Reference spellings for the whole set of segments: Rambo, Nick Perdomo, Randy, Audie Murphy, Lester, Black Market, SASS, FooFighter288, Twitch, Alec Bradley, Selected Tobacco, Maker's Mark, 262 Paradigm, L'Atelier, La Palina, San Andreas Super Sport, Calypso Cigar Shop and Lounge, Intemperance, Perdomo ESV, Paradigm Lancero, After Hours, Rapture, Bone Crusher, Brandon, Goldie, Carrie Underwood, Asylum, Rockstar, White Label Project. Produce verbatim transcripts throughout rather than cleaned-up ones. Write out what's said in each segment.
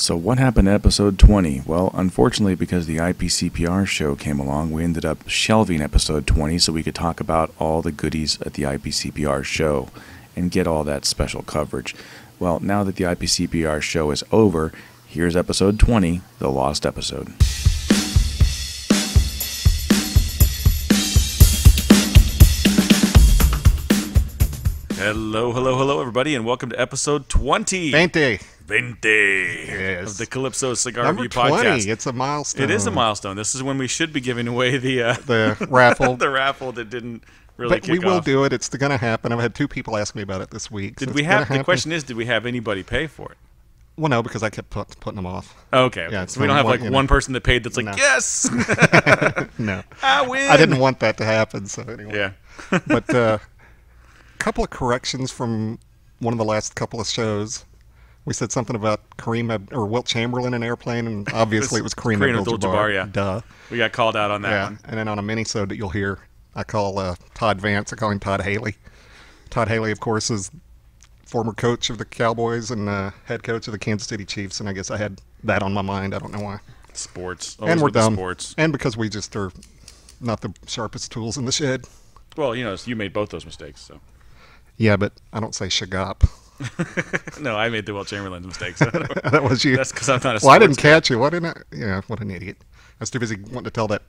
So what happened to episode twenty? Well, unfortunately, because the I P C P R show came along, we ended up shelving episode twenty so we could talk about all the goodies at the I P C P R show and get all that special coverage. Well, now that the I P C P R show is over, here's episode twenty, the lost episode. Hello, hello, hello, everybody, and welcome to episode twenty. twenty. twenty. Yes. Of the Calypso Cigar Number Review twenty. Podcast. It's a milestone. It is a milestone. This is when we should be giving away the uh, the raffle. the raffle that didn't really but kick we off. We will do it. It's going to happen. I've had two people ask me about it this week. Did so we have? The question is, did we have anybody pay for it? Well, no, because I kept put, putting them off. Okay. Yeah, so we don't have like one, one person that paid that's like, no. Yes! No. I win! I didn't want that to happen, so anyway. Yeah. But uh, a couple of corrections from one of the last couple of shows. We said something about Kareem Ab or Wilt Chamberlain in Airplane, and obviously it was Kareem, Kareem Abdul-Jabbar. Yeah. Duh. We got called out on that yeah. one. And then on a mini-sode that you'll hear, I call uh, Todd Vance, I call him Todd Haley. Todd Haley, of course, is former coach of the Cowboys and uh, head coach of the Kansas City Chiefs, and I guess I had that on my mind. I don't know why. Sports. Always and we're dumb. Sports. And because we just are not the sharpest tools in the shed. Well, you know, you made both those mistakes, so. Yeah, but I don't say shagop. No, I made the Wilt Chamberlain mistake. So that was you. That's because I'm not a Well, I didn't guy. catch you. Why didn't I? Yeah, what an idiot. I was too busy wanting to tell that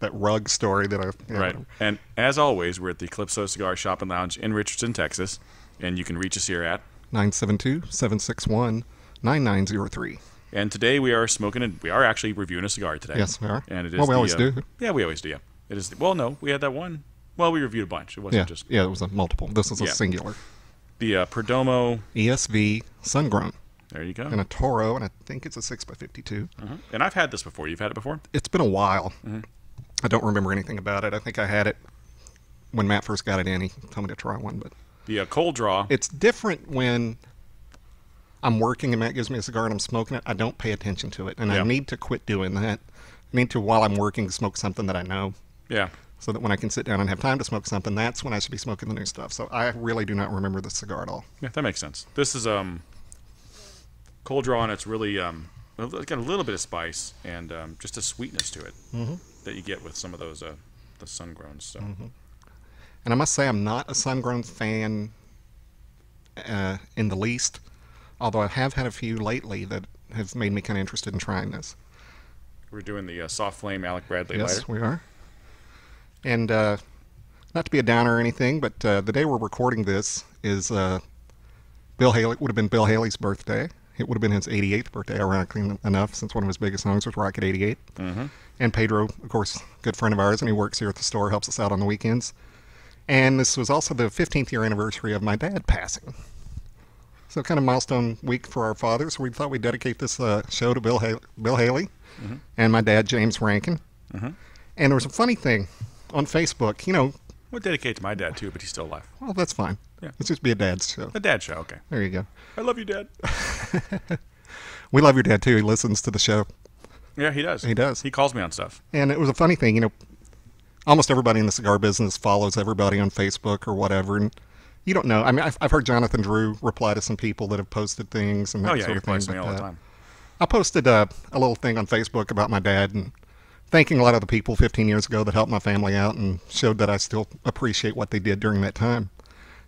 that rug story that I. Yeah, right. Whatever. And as always, we're at the Calypso Cigar Shop and Lounge in Richardson, Texas. And you can reach us here at nine seven two, seven six one, nine nine zero three. And today we are smoking, and we are actually reviewing a cigar today. Yes, we are. And it is well, we the, always uh, do. Yeah, we always do. Yeah, it is. The, well, no, we had that one. Well, we reviewed a bunch. It wasn't yeah. just. Yeah, it was a multiple. This is yeah. a singular. The uh, Perdomo E S V Sun Grown. There you go. And a Toro, and I think it's a six by fifty-two. Uh-huh. And I've had this before. You've had it before? It's been a while. Mm-hmm. I don't remember anything about it. I think I had it when Matt first got it in. He told me to try one. But the uh, cold draw. It's different when I'm working and Matt gives me a cigar and I'm smoking it. I don't pay attention to it, and yeah. I need to quit doing that. I need to, while I'm working, smoke something that I know. Yeah. So that when I can sit down and have time to smoke something, that's when I should be smoking the new stuff. So I really do not remember this cigar at all. Yeah, that makes sense. This is um, cold draw, and it's really um, got a little bit of spice and um, just a sweetness to it mm-hmm. that you get with some of those uh, the sun grown stuff. Mm-hmm. And I must say, I'm not a sun grown fan uh, in the least. Although I have had a few lately that have made me kind of interested in trying this. We're doing the uh, soft flame Alec Bradley lighter. Yes, we are. And uh, not to be a downer or anything, but uh, the day we're recording this is uh, Bill Haley. It would have been Bill Haley's birthday. It would have been his eighty-eighth birthday, ironically enough, since one of his biggest songs was Rocket eighty-eight. Mm-hmm. And Pedro, of course, good friend of ours, and he works here at the store, helps us out on the weekends. And this was also the fifteenth year anniversary of my dad passing. So kind of milestone week for our father. So we thought we'd dedicate this uh, show to Bill, ha Bill Haley mm-hmm. and my dad, James Rankin. Mm-hmm. And there was a funny thing. On Facebook, you know. We'll dedicate to my dad, too, but he's still alive. Well, that's fine. Yeah. Let's just be a dad's show. A dad show, okay. There you go. I love you, Dad. We love your dad, too. He listens to the show. Yeah, he does. He does. He calls me on stuff. And it was a funny thing, you know, almost everybody in the cigar business follows everybody on Facebook or whatever, and you don't know. I mean, I've, I've heard Jonathan Drew reply to some people that have posted things and that oh, yeah, sort of thing. Oh, yeah, he replies to me all that. the time. I posted uh, a little thing on Facebook about my dad and thanking a lot of the people fifteen years ago that helped my family out and showed that I still appreciate what they did during that time.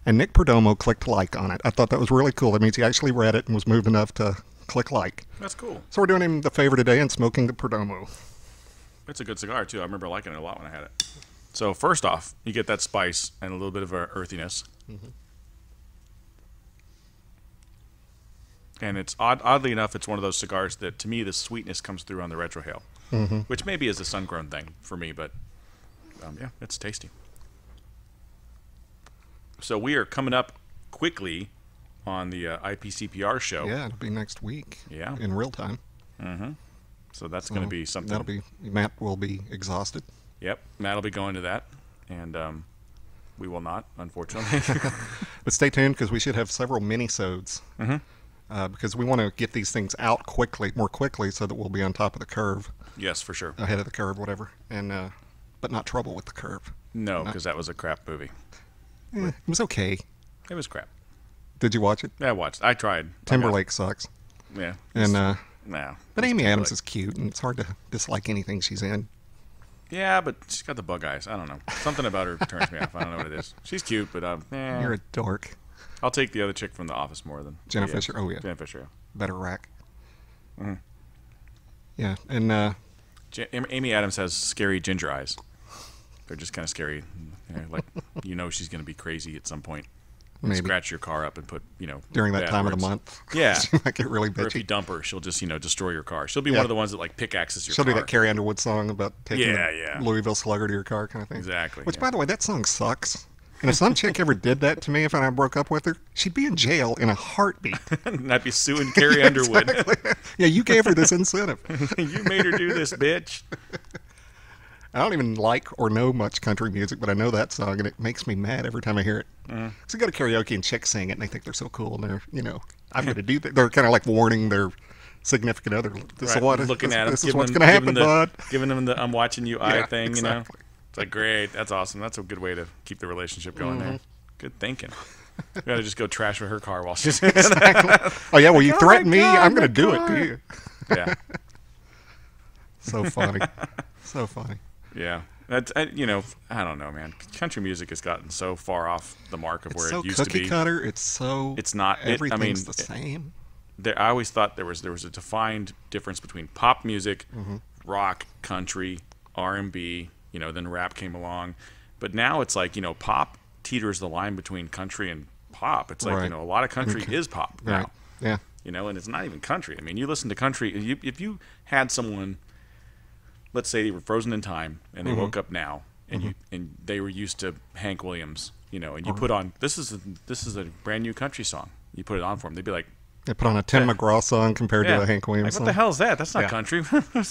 And Nick Perdomo clicked like on it. I thought that was really cool. That means he actually read it and was moved enough to click like. That's cool. So we're doing him the favor today and smoking the Perdomo. It's a good cigar, too. I remember liking it a lot when I had it. So first off, you get that spice and a little bit of a earthiness. Mm-hmm. And it's odd, oddly enough, it's one of those cigars that, to me, the sweetness comes through on the retrohale. Mm-hmm. Which maybe is a sun-grown thing for me, but um, yeah, it's tasty. So we are coming up quickly on the uh, I P C P R show. Yeah, it'll be next week. Yeah, in real time. Mm-hmm. So that's so going to be something. That'll be Matt will be exhausted. Yep, Matt will be going to that, and um, we will not, unfortunately. But stay tuned because we should have several mini-sodes. Mm-hmm. Uh, because we want to get these things out quickly, more quickly, so that we'll be on top of the curve. Yes, for sure. Ahead of the curve, whatever. And uh, but not trouble with the curve. No, because that was a crap movie. Eh, it was okay. It was crap. Did you watch it? Yeah, I watched it. I tried. Timberlake I sucks. Yeah. And uh, no. But Amy Adams is cute, and it's hard to dislike anything she's in. Yeah, but she's got the bug eyes. I don't know. Something about her turns me off. I don't know what it is. She's cute, but um, eh. You're a dork. I'll take the other chick from The Office more than Jenna Fisher. Oh yeah, Jenna Fisher. Yeah. Better rack. Mm-hmm. Yeah, and uh, ja Amy Adams has scary ginger eyes. They're just kind of scary. You know, like you know she's going to be crazy at some point. Maybe. Scratch your car up and put, you know, during that time words. of the month. Yeah. She might get really bitchy. Or if you dump her, she'll just, you know, destroy your car. She'll be yeah. one of the ones that, like, pickaxes your she'll car. She'll do that Carrie Underwood song about taking yeah, the yeah. Louisville Slugger to your car kind of thing. Exactly. Which, yeah. by the way, that song sucks. And if some chick ever did that to me, if I broke up with her, she'd be in jail in a heartbeat. And I'd be suing Carrie yeah, Underwood. Exactly. Yeah, you gave her this incentive. You made her do this, bitch. I don't even like or know much country music, but I know that song, and it makes me mad every time I hear it. Mm. So you go to karaoke, and chicks sing it, and they think they're so cool, and they're, you know, I'm going to do that. They're kind of like warning their significant other. This right. is what, Looking this, at this is what's going to happen, giving bud. The, giving them the I'm watching you eye yeah, thing, exactly. you know. It's like, great, that's awesome. That's a good way to keep the relationship going mm-hmm. there. Good thinking. You got to just go trash her car while she's exactly. Oh, yeah, well, you oh threaten God, me, I'm going to do it to you. Yeah. So funny. So funny. Yeah, that's I, you know I don't know, man. Country music has gotten so far off the mark of it's where so it used to be. It's so cookie cutter. It's so it's not. Everything's it, I mean, the same. It, there, I always thought there was there was a defined difference between pop music, mm-hmm. rock, country, R and B. You know, then rap came along, but now it's like you know pop teeters the line between country and pop. It's like right. you know a lot of country okay. is pop now. Right. Yeah. You know, and it's not even country. I mean, you listen to country. You, if you had someone. Let's say they were frozen in time and they mm-hmm. woke up now and mm-hmm. you and they were used to Hank Williams, you know, and you right. put on this is a, this is a brand new country song. You put it on for them, they'd be like, they put on a Tim yeah. McGraw song compared yeah. to a Hank Williams like, song. What the hell is that? That's not yeah. country. Well,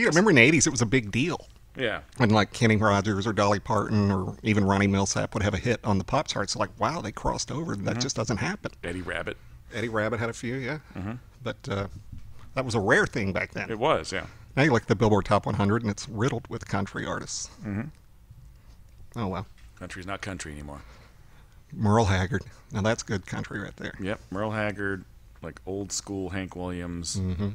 you remember in the eighties, it was a big deal. Yeah, and like Kenny Rogers or Dolly Parton or even Ronnie Milsap would have a hit on the pop charts. Like, wow, they crossed over. That mm-hmm. just doesn't happen. Eddie Rabbit. Eddie Rabbit had a few, yeah. Mm-hmm. But uh, that was a rare thing back then. It was, yeah. Now you look at the Billboard Top one hundred, and it's riddled with country artists. Mm-hmm. Oh, well. Country's not country anymore. Merle Haggard. Now that's good country right there. Yep, Merle Haggard, like old-school Hank Williams. Mm-hmm.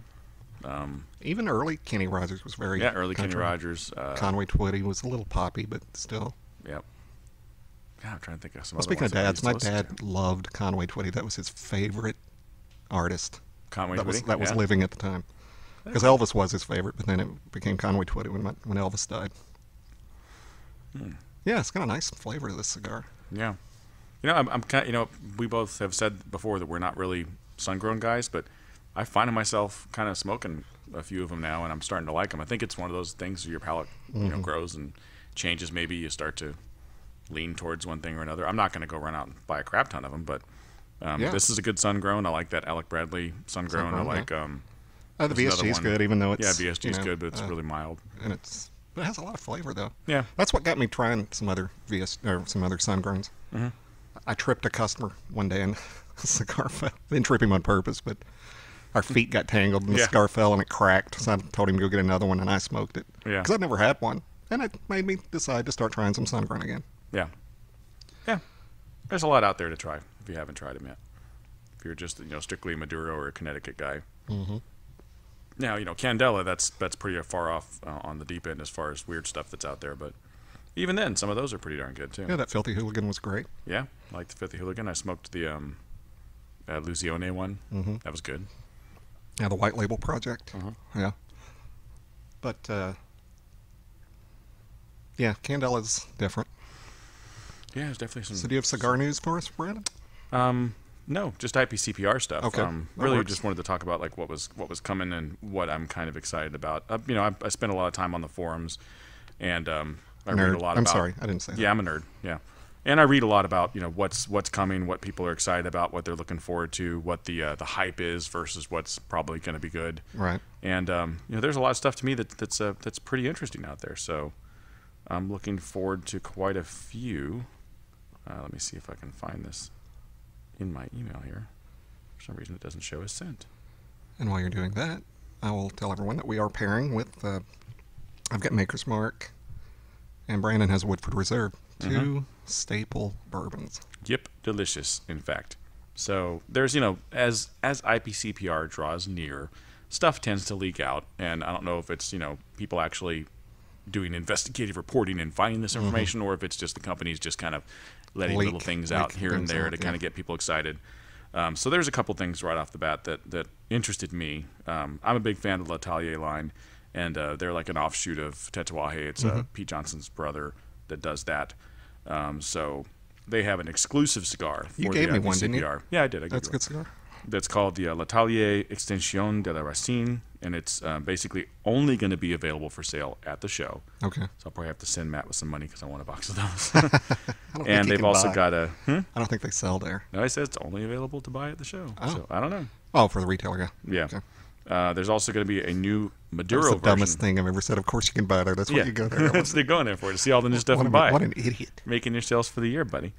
um, Even early Kenny Rogers was very Yeah, early country. Kenny Rogers. Uh, Conway Twitty was a little poppy, but still. Yep. God, I'm trying to think of some well, other Speaking of dads, my dad to. loved Conway Twitty. That was his favorite artist. Conway that Twitty? Was, that yeah. was living at the time. Because Elvis was his favorite, but then it became Conway Twitty when, when Elvis died. Hmm. Yeah, it's got a nice flavor to this cigar. Yeah, you know, I'm, I'm kind of, you know, we both have said before that we're not really sun-grown guys, but I find myself kind of smoking a few of them now, and I'm starting to like them. I think it's one of those things where your palate, you mm-hmm. know, grows and changes. Maybe you start to lean towards one thing or another. I'm not going to go run out and buy a crap ton of them, but um, yeah. this is a good sun-grown. I like that Alec Bradley sun-grown. I like. Yeah. Um, Oh, the V S G's good, even though it's... Yeah, V S G's you know, good, but it's uh, really mild. And it's... It has a lot of flavor, though. Yeah. That's what got me trying some other V S... Or some other sun-growns. Mm-hmm. I tripped a customer one day, and the cigar fell. I didn't trip him on purpose, but our feet got tangled, and the yeah. cigar fell, and it cracked. So I told him to go get another one, and I smoked it. Yeah. Because I'd never had one. And it made me decide to start trying some sun-grown again. Yeah. Yeah. There's a lot out there to try, if you haven't tried them yet. If you're just, you know, strictly a Maduro or a Connecticut guy. Mm-hmm. Now, you know, Candela, that's that's pretty far off uh, on the deep end as far as weird stuff that's out there. But even then, some of those are pretty darn good, too. Yeah, that Filthy Hooligan was great. Yeah, I liked the Filthy Hooligan. I smoked the um, uh, Luzione one. Mm-hmm. That was good. Yeah, the White Label Project. Uh-huh. Yeah. But, uh, yeah, Candela's different. Yeah, there's definitely some... So do you have cigar news for us, Brandon? Um... No, just I P C P R stuff. Okay, um, really, just wanted to talk about like what was what was coming and what I'm kind of excited about. Uh, you know, I, I spent a lot of time on the forums, and um, I nerd. read a lot. I'm about, sorry, I didn't say. Yeah, that. I'm a nerd. Yeah, and I read a lot about you know what's what's coming, what people are excited about, what they're looking forward to, what the uh, the hype is versus what's probably going to be good. Right. And um, you know, there's a lot of stuff to me that that's uh, that's pretty interesting out there. So I'm looking forward to quite a few. Uh, let me see if I can find this. In my email here. For some reason it doesn't show as sent. And while you're doing that, I will tell everyone that we are pairing with, uh, I've got Maker's Mark, and Brandon has Woodford Reserve. Two mm-hmm. staple bourbons. Yep, delicious, in fact. So there's, you know, as as I P C P R draws near, stuff tends to leak out, and I don't know if it's, you know, people actually doing investigative reporting and finding this information, mm-hmm. or if it's just the companies just kind of letting leak, little things out here and there out, to yeah. kind of get people excited. Um, so there's a couple things right off the bat that, that interested me. Um, I'm a big fan of the L'Atelier line, and uh, they're like an offshoot of Tatuaje. It's mm-hmm. uh, Pete Johnson's brother that does that. Um, so they have an exclusive cigar. For you gave the me I P C P R. One, didn't you? Yeah, I did. I That's a good cigar. That's called the uh, L'Atelier Extension de la Racine, and it's uh, basically only going to be available for sale at the show. Okay. So I'll probably have to send Matt with some money because I want a box of those. I don't and think they've also buy. got a. Hmm? I don't think they sell there. No, I said it's only available to buy at the show. Oh. So I don't know. Oh, for the retailer, yeah. Yeah. Okay. Uh, there's also going to be a new Maduro version. That's the dumbest version. thing I've ever said. Of course you can buy it there. That's yeah. what you go there. That's what you're going there for, to see all the new stuff what and buy it. What an idiot. Making your sales for the year, buddy.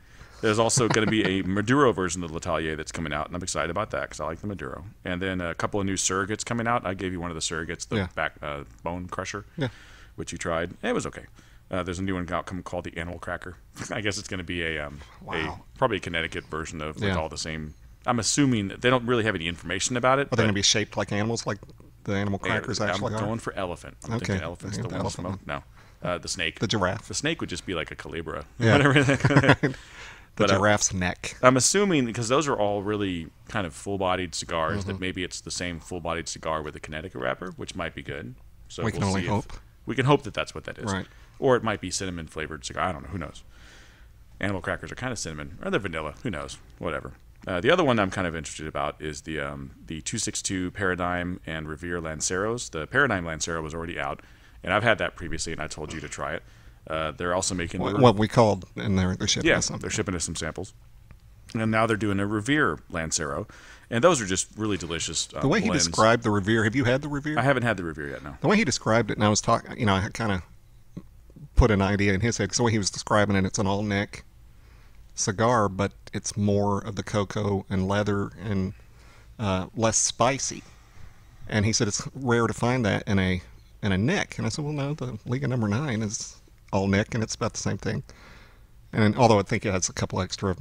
There's also going to be a Maduro version of L'Atelier that's coming out, and I'm excited about that because I like the Maduro. And then a couple of new Surrogates coming out. I gave you one of the Surrogates, the yeah. back uh, Bone Crusher, yeah. which you tried. It was okay. Uh, there's a new one out called the Animal Cracker. I guess it's going to be a, um, wow. a probably a Connecticut version of yeah. with all the same. I'm assuming they don't really have any information about it. Are they going to be shaped like animals, like the Animal Crackers I'm actually are? I'm going for elephant. I'm okay. thinking elephant's the, the one elephant. Smoke. No, uh, the snake. The giraffe. The snake would just be like a Calibra. Yeah. Whatever. The but giraffe's I'm, neck. I'm assuming, because those are all really kind of full-bodied cigars, mm-hmm. that maybe it's the same full-bodied cigar with a Connecticut wrapper, which might be good. So we can we'll only see hope. We can hope that that's what that is. Right. Or it might be cinnamon-flavored cigar. I don't know. Who knows? Animal Crackers are kind of cinnamon. Or they're vanilla. Who knows? Whatever. Uh, the other one I'm kind of interested about is the um, the two sixty-two Paradigm and Revere Lanceros. The Paradigm Lancero was already out, and I've had that previously, and I told you to try it. Uh, they're also making what, what we called, and they're, they're shipping yeah, us something. They're shipping us some samples, and now they're doing a Revere Lancero, and those are just really delicious. Um, the way he blends. described the Revere, have you had the Revere? I haven't had the Revere yet. No. The way he described it, and I was talking, you know, I kind of put an idea in his head because the way he was describing it, it's an all neck cigar, but it's more of the cocoa and leather and uh, less spicy. And he said it's rare to find that in a in a neck, and I said, well, no, the Liga number nine is all neck, and it's about the same thing. And although I think it has a couple extra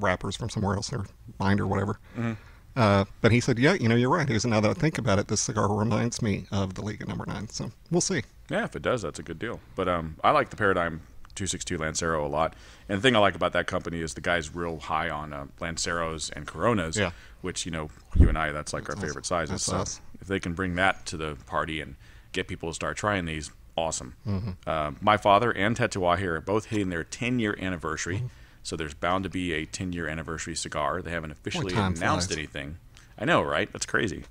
wrappers from somewhere else or binder or whatever. Mm-hmm. uh, but he said, yeah, you know, you're right. Here's now that I think about it, this cigar reminds me of the Liga number nine. So we'll see. Yeah, if it does, that's a good deal. But um, I like the Paradigm two sixty-two Lancero a lot. And the thing I like about that company is the guy's real high on uh, Lanceros and Coronas, yeah. which, you know, you and I, that's like that's our awesome. favorite sizes. So awesome. If they can bring that to the party and get people to start trying these, awesome. Mm-hmm. uh, my father and Tatuaje are both hitting their ten-year anniversary, mm-hmm. so there's bound to be a ten-year anniversary cigar. They haven't officially announced flies. anything. I know, right? That's crazy.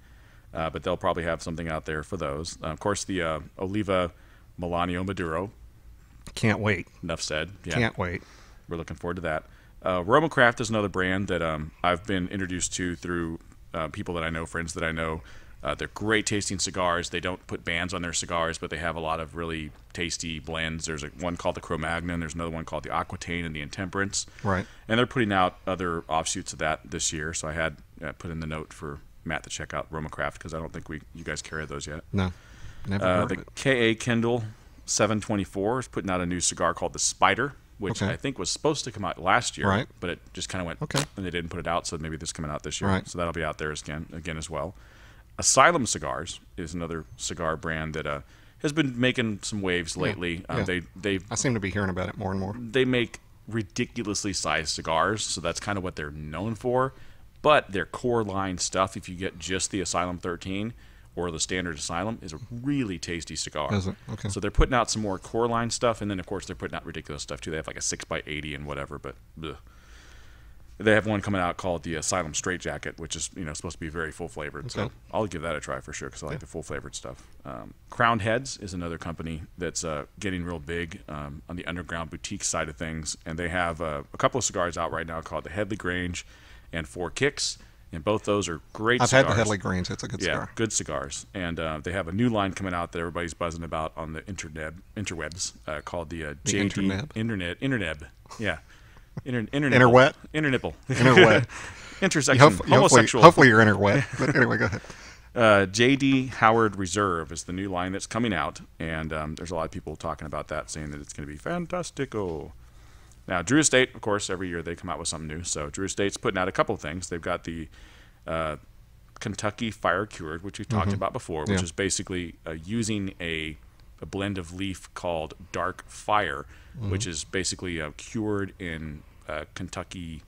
Uh, but they'll probably have something out there for those. Uh, of course, the uh, Oliva Milano Maduro. Can't wait. Enough said. Yeah. Can't wait. We're looking forward to that. Uh, RoMa Craft is another brand that um, I've been introduced to through uh, people that I know, friends that I know. Uh, they're great tasting cigars. They don't put bands on their cigars, but they have a lot of really tasty blends. There's like one called the Cro-Magnon. There's another one called the Aquitaine and the Intemperance. Right. And they're putting out other offshoots of that this year. So I had uh, put in the note for Matt to check out RoMa Craft because I don't think we you guys carry those yet. No, never uh, heard The of it. K A Kendall seven twenty-four is putting out a new cigar called the Spider, which okay. I think was supposed to come out last year, right. but it just kind of went, okay. and they didn't put it out, so maybe this is coming out this year. Right. So that'll be out there again, again as well. Asylum Cigars is another cigar brand that uh, has been making some waves lately. Yeah, uh, yeah. They, they, I seem to be hearing about it more and more. They make ridiculously sized cigars, so that's kind of what they're known for. But their core line stuff, if you get just the Asylum thirteen or the standard Asylum, is a really tasty cigar. Is it? Okay. So they're putting out some more core line stuff, and then, of course, they're putting out ridiculous stuff, too. They have like a six by eighty and whatever, but bleh. They have one coming out called the Asylum Straight Jacket, which is you know supposed to be very full flavored. Okay. So I'll give that a try for sure because I like yeah. the full flavored stuff. Um, Crowned Heads is another company that's uh, getting real big um, on the underground boutique side of things, and they have uh, a couple of cigars out right now called the Headley Grange and Four Kicks, and both those are great. I've cigars. had the Headley Grange; that's a good yeah, cigar. Yeah, good cigars, and uh, they have a new line coming out that everybody's buzzing about on the internet interwebs uh, called the, uh, the J D Internet Internet Interneb. Yeah. Inter, inter, inter wet? Inter nipple. Inter wet. Intersection. You hopefully, homosexual. Hopefully, hopefully you're inter wet. But anyway, go ahead. Uh, J D Howard Reserve is the new line that's coming out, and um, there's a lot of people talking about that, saying that it's going to be fantastico. Now, Drew Estate, of course, every year they come out with something new. So Drew Estate's putting out a couple of things. They've got the uh, Kentucky Fire Cured, which we've talked mm-hmm. about before, which yeah. is basically uh, using a, a blend of leaf called Dark Fire, mm-hmm. which is basically uh, cured in uh, Kentucky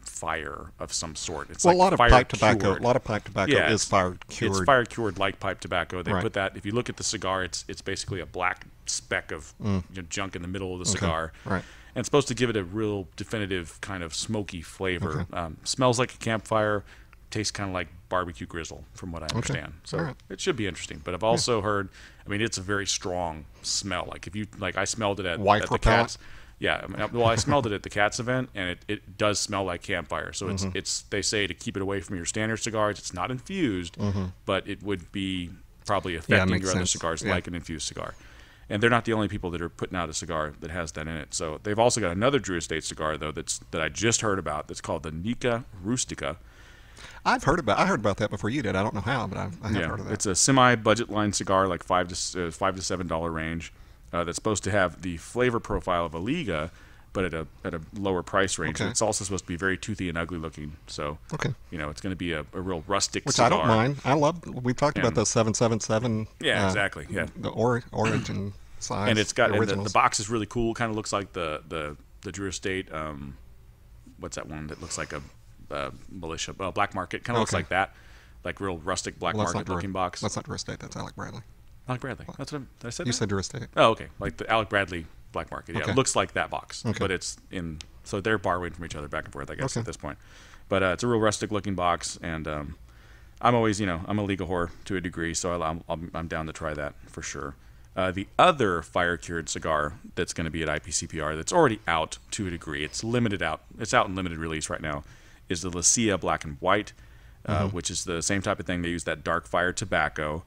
fire of some sort. It's well, like a lot of pipe cured. tobacco. A lot of pipe tobacco yeah, is fire cured. It's fire cured like pipe tobacco. They right. put that. If you look at the cigar, it's it's basically a black speck of mm. you know, junk in the middle of the okay. cigar. Right. And it's supposed to give it a real definitive kind of smoky flavor. Okay. Um, smells like a campfire. Tastes kind of like barbecue grizzle, from what I understand. Okay. So right. it should be interesting. But I've also yeah. heard. I mean, it's a very strong smell. Like if you like, I smelled it at, at the Cats. Yeah, I mean, well, I smelled it at the Cats event, and it, it does smell like campfire. So it's mm-hmm. it's they say to keep it away from your standard cigars. It's not infused, mm-hmm. but it would be probably affecting yeah, your sense. other cigars yeah. like an infused cigar. And they're not the only people that are putting out a cigar that has that in it. So they've also got another Drew Estate cigar though that's that I just heard about. That's called the Nica Rustica. I've heard about I heard about that before you did. I don't know how, but I've, I have yeah, heard of that. It's a semi-budget line cigar, like five to uh, five to seven dollar range. Uh, that's supposed to have the flavor profile of a Liga, but at a at a lower price range. Okay. And it's also supposed to be very toothy and ugly looking. So, okay. you know, it's going to be a, a real rustic Which cigar. Which I don't mind. I love. We talked and, about those seven seven seven. Yeah, uh, exactly. Yeah, the or, origin size. And it's got and the, the box is really cool. Kind of looks like the the the Drew Estate. Um, what's that one that looks like a uh, militia uh, Black Market? Kind of okay. looks like that, like real rustic Black well, Market looking box. That's not Drew Estate. That's Alec Bradley. Alec Bradley. That's what I, I said. You that? said Drew Estate. Oh, okay. Like the Alec Bradley Black Market. Yeah, okay. It looks like that box, okay. but it's in. So they're borrowing from each other back and forth, I guess, okay. at this point. But uh, it's a real rustic-looking box, and um, I'm always, you know, I'm a Liga whore to a degree, so I, I'm, I'm I'm down to try that for sure. Uh, the other fire-cured cigar that's going to be at I P C P R that's already out to a degree, it's limited out, it's out in limited release right now, is the Licea Black and White, uh, mm-hmm. which is the same type of thing. They use that dark fire tobacco.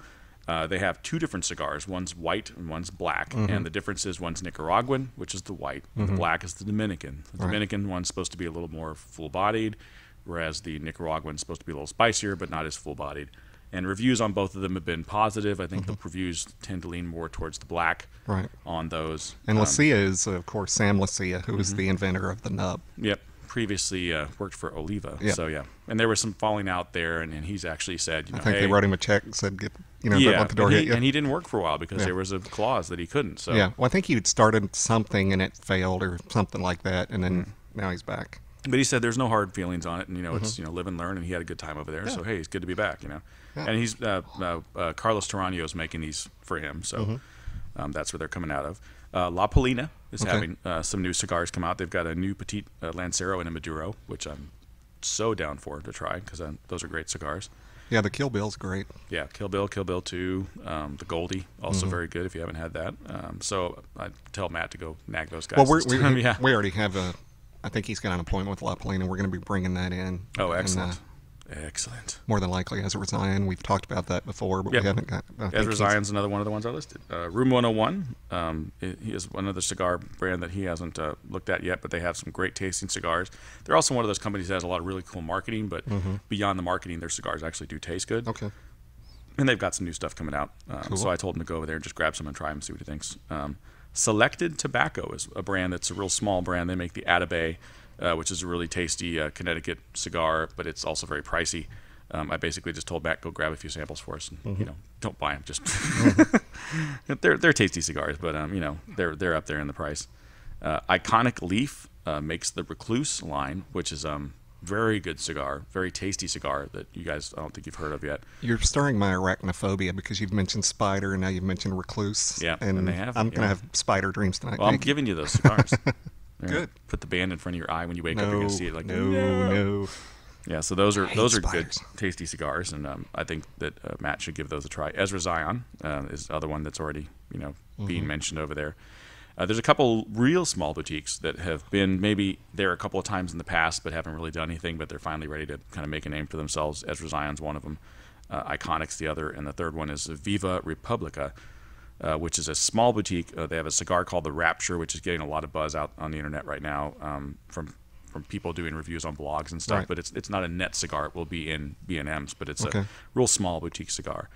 Uh, they have two different cigars. One's white and one's black. Mm-hmm. And the difference is one's Nicaraguan, which is the white. Mm-hmm. The black is the Dominican. The right. Dominican one's supposed to be a little more full-bodied, whereas the Nicaraguan's supposed to be a little spicier, but not as full-bodied. And reviews on both of them have been positive. I think mm-hmm. the reviews tend to lean more towards the black right. on those. And um, Licea is, of course, Sam Licea, who mm-hmm. is the inventor of the nub. Yep. Previously uh, worked for Oliva, yeah. so yeah, and there was some falling out there, and, and he's actually said, you know, I think hey, they wrote him a check and said, get, you know, yeah, let the door and he, hit you. And he didn't work for a while because yeah. there was a clause that he couldn't. So yeah, well, I think he had started something and it failed or something like that, and then mm-hmm. now he's back. But he said there's no hard feelings on it, and you know, mm-hmm. it's you know, live and learn, and he had a good time over there. Yeah. So hey, it's good to be back, you know. Yeah. And he's uh, uh, uh, Carlos Terrano's making these for him, so mm-hmm. um, that's where they're coming out of. Uh, La Palina is okay. having uh, some new cigars come out. They've got a new Petite uh, Lancero and a Maduro, which I'm so down for to try because those are great cigars. Yeah, the Kill Bill's great. Yeah, Kill Bill, Kill Bill two, um, the Goldie, also mm-hmm. very good if you haven't had that. Um, so I tell Matt to go nag those guys. Well, we're, we, we, yeah. we already have a, I think he's got an appointment with La Palina. We're going to be bringing that in. Oh, excellent. And, uh, Excellent. More than likely, Ezra Zion. We've talked about that before, but yep. we haven't got... Ezra Zion's another one of the ones I listed. Uh, Room one oh one, um, he is another cigar brand that he hasn't uh, looked at yet, but they have some great tasting cigars. They're also one of those companies that has a lot of really cool marketing, but mm-hmm. beyond the marketing, their cigars actually do taste good. Okay. And they've got some new stuff coming out. Um, cool. So I told him to go over there and just grab some and try them and see what he thinks. Um, Selected Tobacco is a brand that's a real small brand. They make the Atabay. Uh, which is a really tasty uh, Connecticut cigar, but it's also very pricey. Um, I basically just told Matt, go grab a few samples for us, and mm-hmm. you know, don't buy them. Just they're they're tasty cigars, but um, you know, they're they're up there in the price. Uh, Iconic Leaf uh, makes the Recluse line, which is um very good cigar, very tasty cigar that you guys I don't think you've heard of yet. You're stirring my arachnophobia because you've mentioned spider and now you've mentioned Recluse. Yeah, and, and they have. I'm yeah. gonna have spider dreams tonight. Well, I'm giving you those cigars. Good. Right. Put the band in front of your eye when you wake no, up. You're gonna see it like no, no. Yeah. So those are those are spiders. Good, tasty cigars, and um, I think that uh, Matt should give those a try. Ezra Zion uh, is the other one that's already you know mm-hmm. being mentioned over there. Uh, there's a couple real small boutiques that have been maybe there a couple of times in the past, but haven't really done anything. But they're finally ready to kind of make a name for themselves. Ezra Zion's one of them. Uh, Iconic's the other, and the third one is Viva Republica. Uh, which is a small boutique. Uh, they have a cigar called the Rapture, which is getting a lot of buzz out on the internet right now um, from from people doing reviews on blogs and stuff. Right. But it's it's not a net cigar. It will be in B and M's, but it's okay. a real small boutique cigar.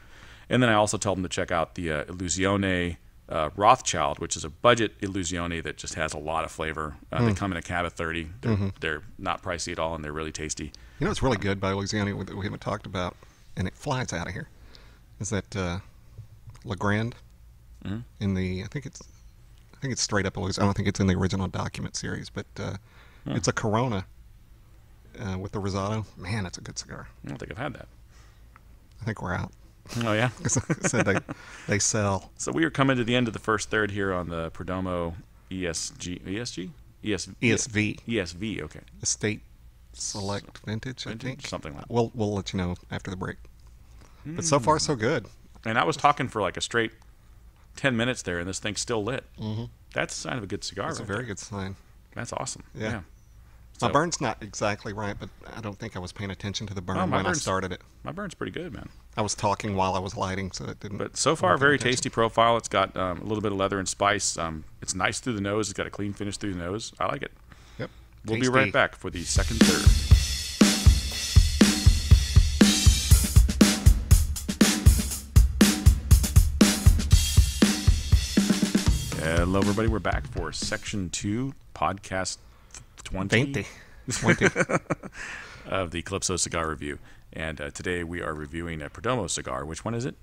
And then I also tell them to check out the uh, Illusione uh, Rothschild, which is a budget Illusione that just has a lot of flavor. Uh, mm. They come in a cab of thirty. They're, mm-hmm. they're not pricey at all, and they're really tasty. You know what's really good by Luzione that we haven't talked about, and it flies out of here, is that uh, La Grande mm-hmm. in the, I think it's, I think it's straight up Illusione. I don't think it's in the original document series, but uh, mm. it's a Corona uh, with the Rosado. Man, that's a good cigar. I don't think I've had that. I think we're out. Oh, yeah? So they, they sell. So we are coming to the end of the first third here on the Perdomo E S G. E S G? E S V. E S V. E S V, okay. Estate Select Vintage, Vintage I think. Something like that. We'll, we'll let you know after the break. Mm. But so far, so good. And I was talking for like a straight ten minutes there, and this thing's still lit. Mm-hmm. That's a sign of a good cigar. That's right a very there. good sign. That's awesome. Yeah. yeah. So, my burn's not exactly right, but I don't think I was paying attention to the burn oh, when I started it. My burn's pretty good, man. I was talking while I was lighting, so it didn't. But so far, very attention. tasty profile. It's got um, a little bit of leather and spice. Um, it's nice through the nose. It's got a clean finish through the nose. I like it. Yep. We'll tasty. be right back for the second third. Hello, everybody. We're back for section two, podcast twenty, twenty. twenty. of the Calypso Cigar Review. And uh, today we are reviewing a Perdomo cigar. Which one is it?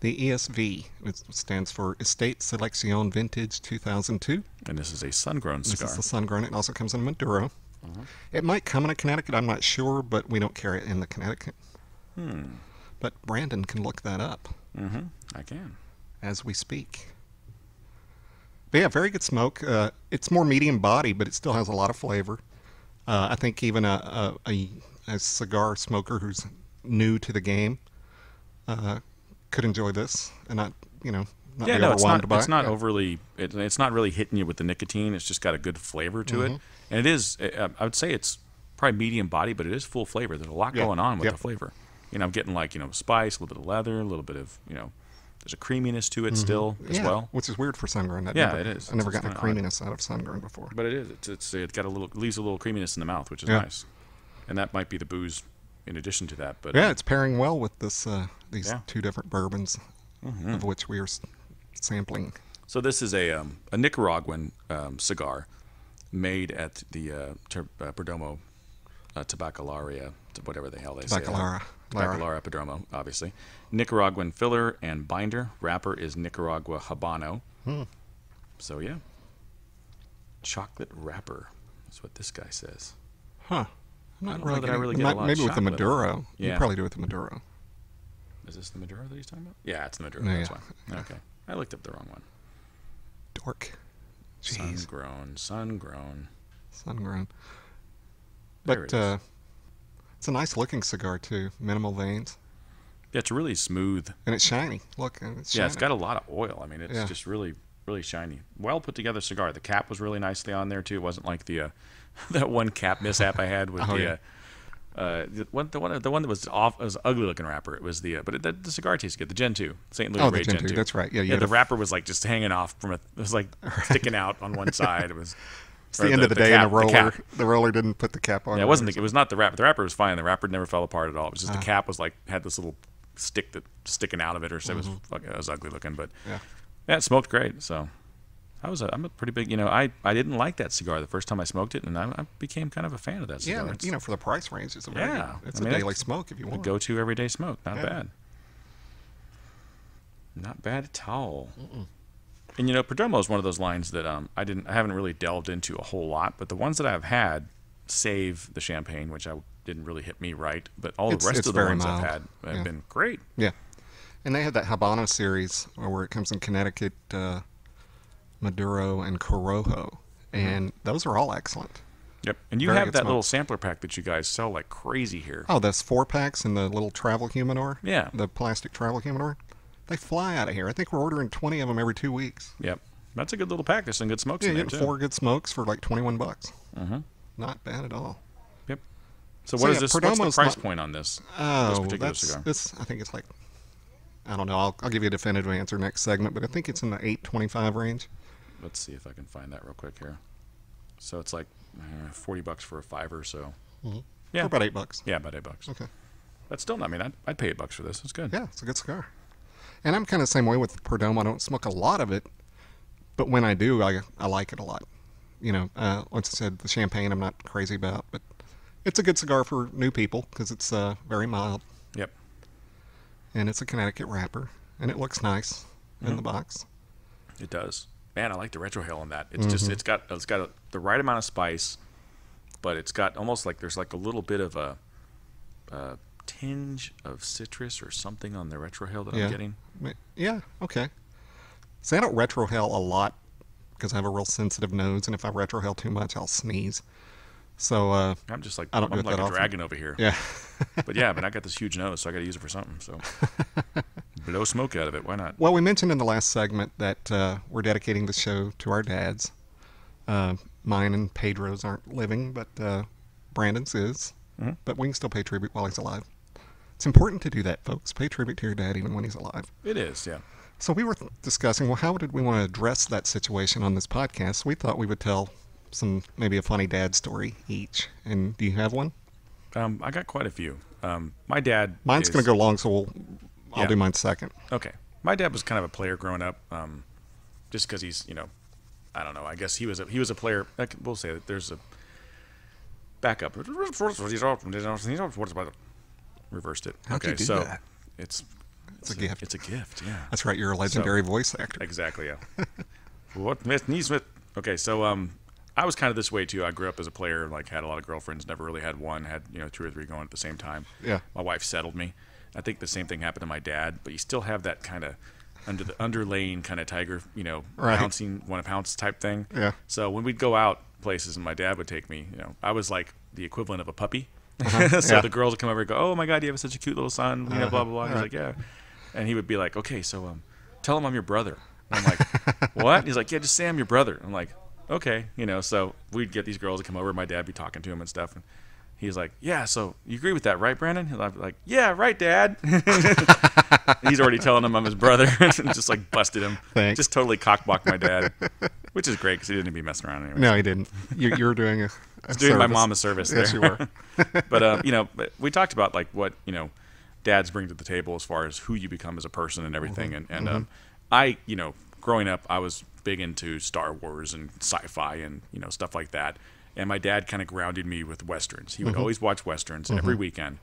The E S V, which stands for Estate Selección Vintage two thousand two. And this is a sun-grown cigar. This is a sun-grown. It also comes in Maduro. Uh-huh. It might come in a Connecticut. I'm not sure, but we don't carry it in the Connecticut. Hmm. But Brandon can look that up. Mm-hmm. I can. As we speak. But yeah, very good smoke. Uh, it's more medium body, but it still has a lot of flavor. Uh, I think even a, a, a, a cigar smoker who's new to the game uh, could enjoy this and not, you know, not yeah, be no, overwhelmed it's not, by it's it. Not yeah. overly, it, it's not really hitting you with the nicotine. It's just got a good flavor to mm-hmm. it. And it is, I would say it's probably medium body, but it is full flavor. There's a lot yeah. going on with yep. the flavor. You know, I'm getting like, you know, spice, a little bit of leather, a little bit of, you know, there's a creaminess to it mm-hmm. still as yeah. well. Which is weird for sun-grown. Yeah, never, it is. I've never gotten a creaminess odd. out of sun-grown before. But it is. It's, it's, it's got a little, leaves a little creaminess in the mouth, which is yeah. nice. And that might be the booze in addition to that. But yeah, uh, it's pairing well with this uh, these yeah. two different bourbons mm-hmm. of which we are sampling. So this is a, um, a Nicaraguan um, cigar made at the uh, uh, Perdomo uh, Tabacalaria, whatever the hell they say. Tabacalara. Bacalara Perdomo, obviously. Nicaraguan filler and binder. Wrapper is Nicaragua Habano. Hmm. So, yeah. Chocolate wrapper. That's what this guy says. Huh. I'm not I don't really know that getting, I really get not, a lot Maybe of with the Maduro. Yeah. You probably do with the Maduro. Is this the Maduro that he's talking about? Yeah, it's the Maduro. No, that's yeah. why. Okay. I looked up the wrong one. Dork. Jeez. Sun-grown. Sun-grown. Sun-grown. But, it uh... it's a nice looking cigar too. Minimal veins. Yeah, it's really smooth. And it's shiny. Look, it's shiny. Yeah, it's got a lot of oil. I mean, it's yeah. just really, really shiny. Well put together cigar. The cap was really nicely on there too. It wasn't like the uh, that one cap mishap I had with oh, the yeah. uh, uh, the one the one the one that was off. It was an ugly looking wrapper. It was the uh, but it, the, the cigar tastes good. The Gen two, Saint Louis oh, Ray Gen two. That's right. Yeah, you yeah. The wrapper was like just hanging off from a. It was like right. sticking out on one side. It was. It's the, the end of the, the day, cap, and the roller, the, the roller didn't put the cap on. Yeah, it wasn't. The, it was not the wrapper. The wrapper was fine. The wrapper never fell apart at all. It was just uh, the cap was like had this little stick that sticking out of it, or so mm-hmm. it was fucking. It was ugly looking, but yeah, yeah it smoked great. So I was. A, I'm a pretty big. You know, I I didn't like that cigar the first time I smoked it, and I, I became kind of a fan of that cigar. Yeah, it's, you know, for the price range, it's a very, yeah, it's I mean, a daily it's, smoke if you want. Go-to everyday smoke, not yeah. bad. Not bad at all. Mm-mm. And you know, Perdomo is one of those lines that um, I didn't, I haven't really delved into a whole lot. But the ones that I've had, save the champagne, which I didn't really hit me right, but all it's, the rest of the ones mild. I've had have yeah. been great. Yeah, and they had that Habano series where it comes in Connecticut, uh, Maduro, and Corojo, and mm-hmm. those are all excellent. Yep, and you Very have that smoke. little sampler pack that you guys sell like crazy here. Oh, that's four packs in the little travel humidor. Yeah, the plastic travel humidor. They fly out of here. I think we're ordering twenty of them every two weeks. Yep. That's a good little pack. There's some good smokes yeah, in there, too. Four good smokes for like twenty-one bucks. Mm-hmm. Not bad at all. Yep. So, so what yeah, is this? Perdomo's what's the price not, point on this, oh, this particular that's, cigar? This, I think it's like, I don't know. I'll, I'll give you a definitive answer next segment, but I think it's in the eight twenty-five range. Let's see if I can find that real quick here. So it's like uh, forty bucks for a fiver or so. Mm-hmm. Yeah. For about eight bucks. Yeah, about eight bucks. Okay. That's still not, I mean, I'd, I'd pay eight bucks for this. It's good. Yeah, it's a good cigar. And I'm kind of the same way with Perdomo. I don't smoke a lot of it, but when I do, I, I like it a lot. You know, uh, like I said, the champagne I'm not crazy about, but it's a good cigar for new people because it's uh, very mild. Yep. And it's a Connecticut wrapper, and it looks nice mm-hmm. in the box. It does. Man, I like the retrohale on that. It's mm-hmm. just it's got it's got a, the right amount of spice, but it's got almost like there's like a little bit of a, a tinge of citrus or something on the retrohale that yeah. I'm getting. Yeah. Okay. So I don't retrohale a lot because I have a real sensitive nose, and if I retrohale too much, I'll sneeze. So uh, I'm just like I don't I'm do like a often. dragon over here. Yeah. But yeah, but I got this huge nose, so I got to use it for something. So. Blow smoke out of it. Why not? Well, we mentioned in the last segment that uh, we're dedicating the show to our dads. Uh, mine and Pedro's aren't living, but uh, Brandon's is. Mm-hmm. But we can still pay tribute while he's alive. It's important to do that, folks. Pay tribute to your dad even when he's alive. It is, yeah. So we were discussing, well, how did we want to address that situation on this podcast? We thought we would tell some, maybe a funny dad story each. And do you have one? Um, I got quite a few. Um, my dad Mine's is... going to go long, so we'll... I'll yeah. do mine second. Okay. My dad was kind of a player growing up, um, just because he's, you know, I don't know. I guess he was a, he was a player. I can, we'll say that there's a backup. Reversed it. How'd okay, you do so that? It's it's, it's a, a gift. It's a gift. Yeah. That's right. You're a legendary so, voice actor. Exactly. Yeah. What Neesmith? Okay. So um, I was kind of this way too. I grew up as a player. Like had a lot of girlfriends. Never really had one. Had you know two or three going at the same time. Yeah. My wife settled me. I think the same thing happened to my dad, but you still have that kind of under the underlaying kind of tiger, you know, right. pouncing, want to pounce type thing. Yeah. So when we'd go out places and my dad would take me, you know, I was like the equivalent of a puppy. Uh-huh. So yeah. the girls would come over and go, "Oh my God, you have such a cute little son," you know, uh-huh. blah, blah, blah. He's right. like, "Yeah." And he would be like, "Okay, so um, tell him I'm your brother." And I'm like, "What?" He's like, "Yeah, just say I'm your brother." I'm like, "Okay." You know, so we'd get these girls to come over. My dad would be talking to him and stuff. And, he's like, "Yeah, so you agree with that, right, Brandon?" And I'm like, "Yeah, right, Dad." He's already telling him I'm his brother. Just like busted him. Thanks. Just totally cockblocked my dad, which is great because he didn't be messing around anyway. No, he didn't. You, you were doing a, a doing service. My mom a service there. Yes, you were. But, uh, you know, we talked about like what, you know, dads bring to the table as far as who you become as a person and everything. Mm-hmm. And, and mm-hmm. um, I, you know, growing up, I was big into Star Wars and sci-fi and, you know, stuff like that. And my dad kind of grounded me with Westerns. He would mm-hmm. always watch Westerns mm-hmm. every weekend.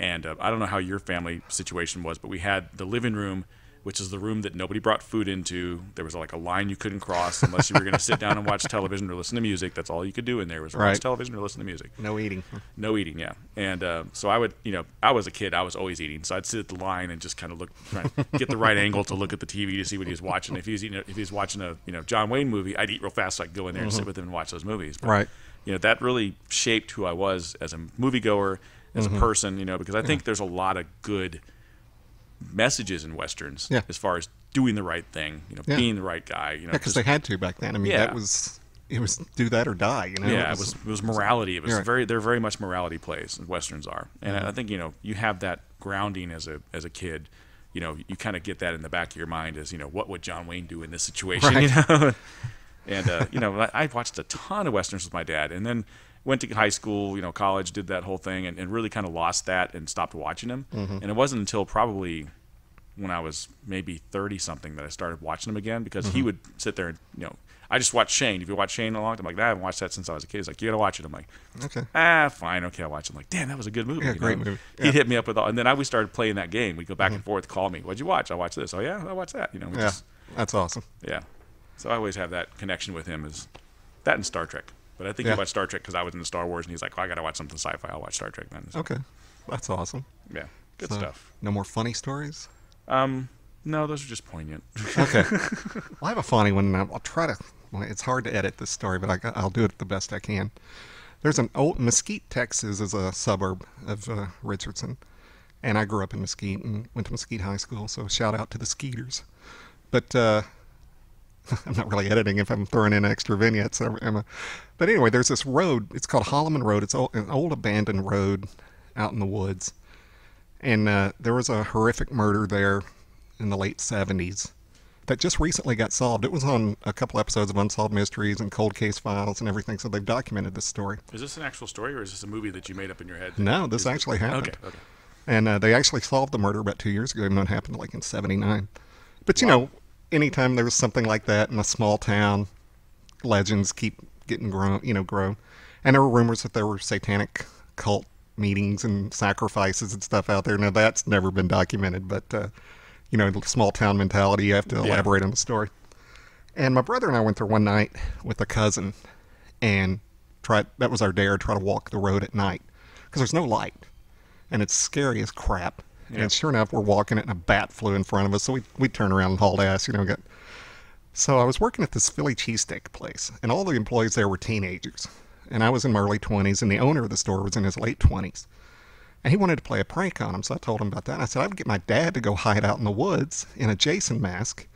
And uh, I don't know how your family situation was, but we had the living room, which is the room that nobody brought food into. There was like a line you couldn't cross unless you were going to sit down and watch television or listen to music. That's all you could do in there was right. watch television or listen to music. No eating. No eating, yeah. And uh, so I would, you know, I was a kid. I was always eating. So I'd sit at the line and just kind of look, try and get the right angle to look at the T V to see what he was watching. If he was, eating, if he was watching a, you know, John Wayne movie, I'd eat real fast so I could go in there mm-hmm. and sit with him and watch those movies. But, right. you know, that really shaped who I was as a moviegoer, as mm-hmm. a person, you know, because I think yeah. there's a lot of good messages in Westerns yeah. as far as doing the right thing, you know, yeah. being the right guy. You know, because yeah, they had to back then. I mean, yeah. that was, it was do that or die, you know. Yeah, it was, it was, it was morality. It was right. very, they're very much morality plays, and Westerns are. And mm-hmm. I think, you know, you have that grounding as a as a kid. You know, you kind of get that in the back of your mind as, you know, what would John Wayne do in this situation, right. you know? And, uh, you know, I watched a ton of Westerns with my dad and then went to high school, you know, college, did that whole thing and, and really kind of lost that and stopped watching them. Mm-hmm. And it wasn't until probably when I was maybe thirty-something that I started watching them again because mm-hmm. he would sit there and, you know, I just watched Shane. If you watch Shane a long time, I'm like, I haven't watched that since I was a kid. He's like, you got to watch it. I'm like, okay. ah, fine. Okay, I'll watch it. I'm like, damn, that was a good movie. Yeah, great know? movie. Yeah. He'd hit me up with all, and then I, we started playing that game. We'd go back mm-hmm. and forth, call me. What'd you watch? I watched this. Oh, yeah, I watched that. You know, we yeah, just, that's awesome. Yeah. So I always have that connection with him is that and Star Trek. But I think yeah. he watched Star Trek because I was into Star Wars, and he's like, well, I got to watch something sci-fi. I'll watch Star Trek then. So. Okay. That's awesome. Yeah. Good so, stuff. No more funny stories? Um, No, those are just poignant. Okay. Well, I have a funny one, and I'll try to – it's hard to edit this story, but I, I'll do it the best I can. There's an old – Mesquite, Texas is a suburb of uh, Richardson, and I grew up in Mesquite and went to Mesquite High School, so shout out to the Skeeters. But uh, – I'm not really editing if I'm throwing in extra vignettes. I'm a, but anyway, there's this road. It's called Holloman Road. It's old, an old abandoned road out in the woods. And uh, there was a horrific murder there in the late seventies that just recently got solved. It was on a couple episodes of Unsolved Mysteries and Cold Case Files and everything, so they've documented this story. Is this an actual story, or is this a movie that you made up in your head? No, this actually happened. Okay, okay. And uh, they actually solved the murder about two years ago, even though it happened like in seventy-nine. But, you wow. know... anytime there's something like that in a small town, legends keep getting grown, you know, grow. And there were rumors that there were satanic cult meetings and sacrifices and stuff out there. Now, that's never been documented, but, uh, you know, the small town mentality, you have to elaborate yeah. on the story. And my brother and I went there one night with a cousin and tried, that was our dare, try to walk the road at night because there's no light and it's scary as crap. Yeah. And sure enough, we're walking it and a bat flew in front of us. So we, we turned around and hauled ass, you know, got. So I was working at this Philly cheesesteak place, and all the employees there were teenagers. And I was in my early twenties, and the owner of the store was in his late twenties. And he wanted to play a prank on him, so I told him about that. And I said, I would get my dad to go hide out in the woods in a Jason mask,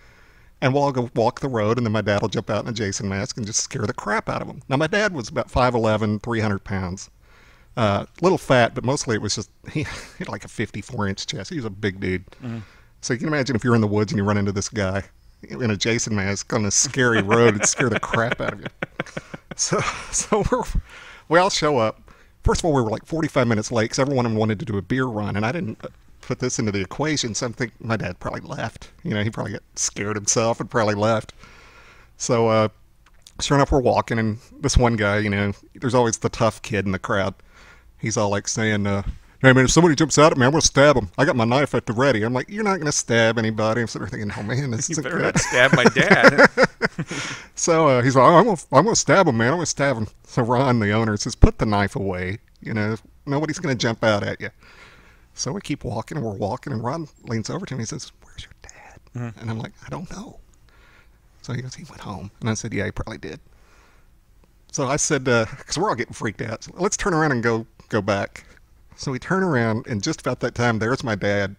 and we'll all go walk the road, and then my dad will jump out in a Jason mask and just scare the crap out of him. Now, my dad was about five eleven, three hundred pounds. A uh, little fat, but mostly it was just, he had like a fifty-four inch chest. He was a big dude. Mm-hmm. So you can imagine if you're in the woods and you run into this guy in a Jason mask on a scary road, it'd scare the crap out of you. So, so we're, we all show up. First of all, we were like forty-five minutes late because everyone wanted to do a beer run, and I didn't put this into the equation, so I'm thinking my dad probably left. You know, he probably got scared himself and probably left. So, uh, sure enough, we're walking, and this one guy, you know, there's always the tough kid in the crowd. He's all like saying, uh, hey, man, if somebody jumps out at me, I'm going to stab him. I got my knife at the ready. I'm like, you're not going to stab anybody. I'm sitting there thinking, oh, man, this isn't good. You better not stab my dad. So uh, he's like, oh, I'm going to I'm gonna stab him, man. I'm going to stab him. So Ron, the owner, says, put the knife away. You know, nobody's going to jump out at you. So we keep walking, and we're walking, and Ron leans over to me and says, where's your dad? Mm-hmm. And I'm like, I don't know. So he goes, he went home. And I said, yeah, he probably did. So I said, because uh, we're all getting freaked out, so let's turn around and go go back. So we turn around, and just about that time, there's my dad.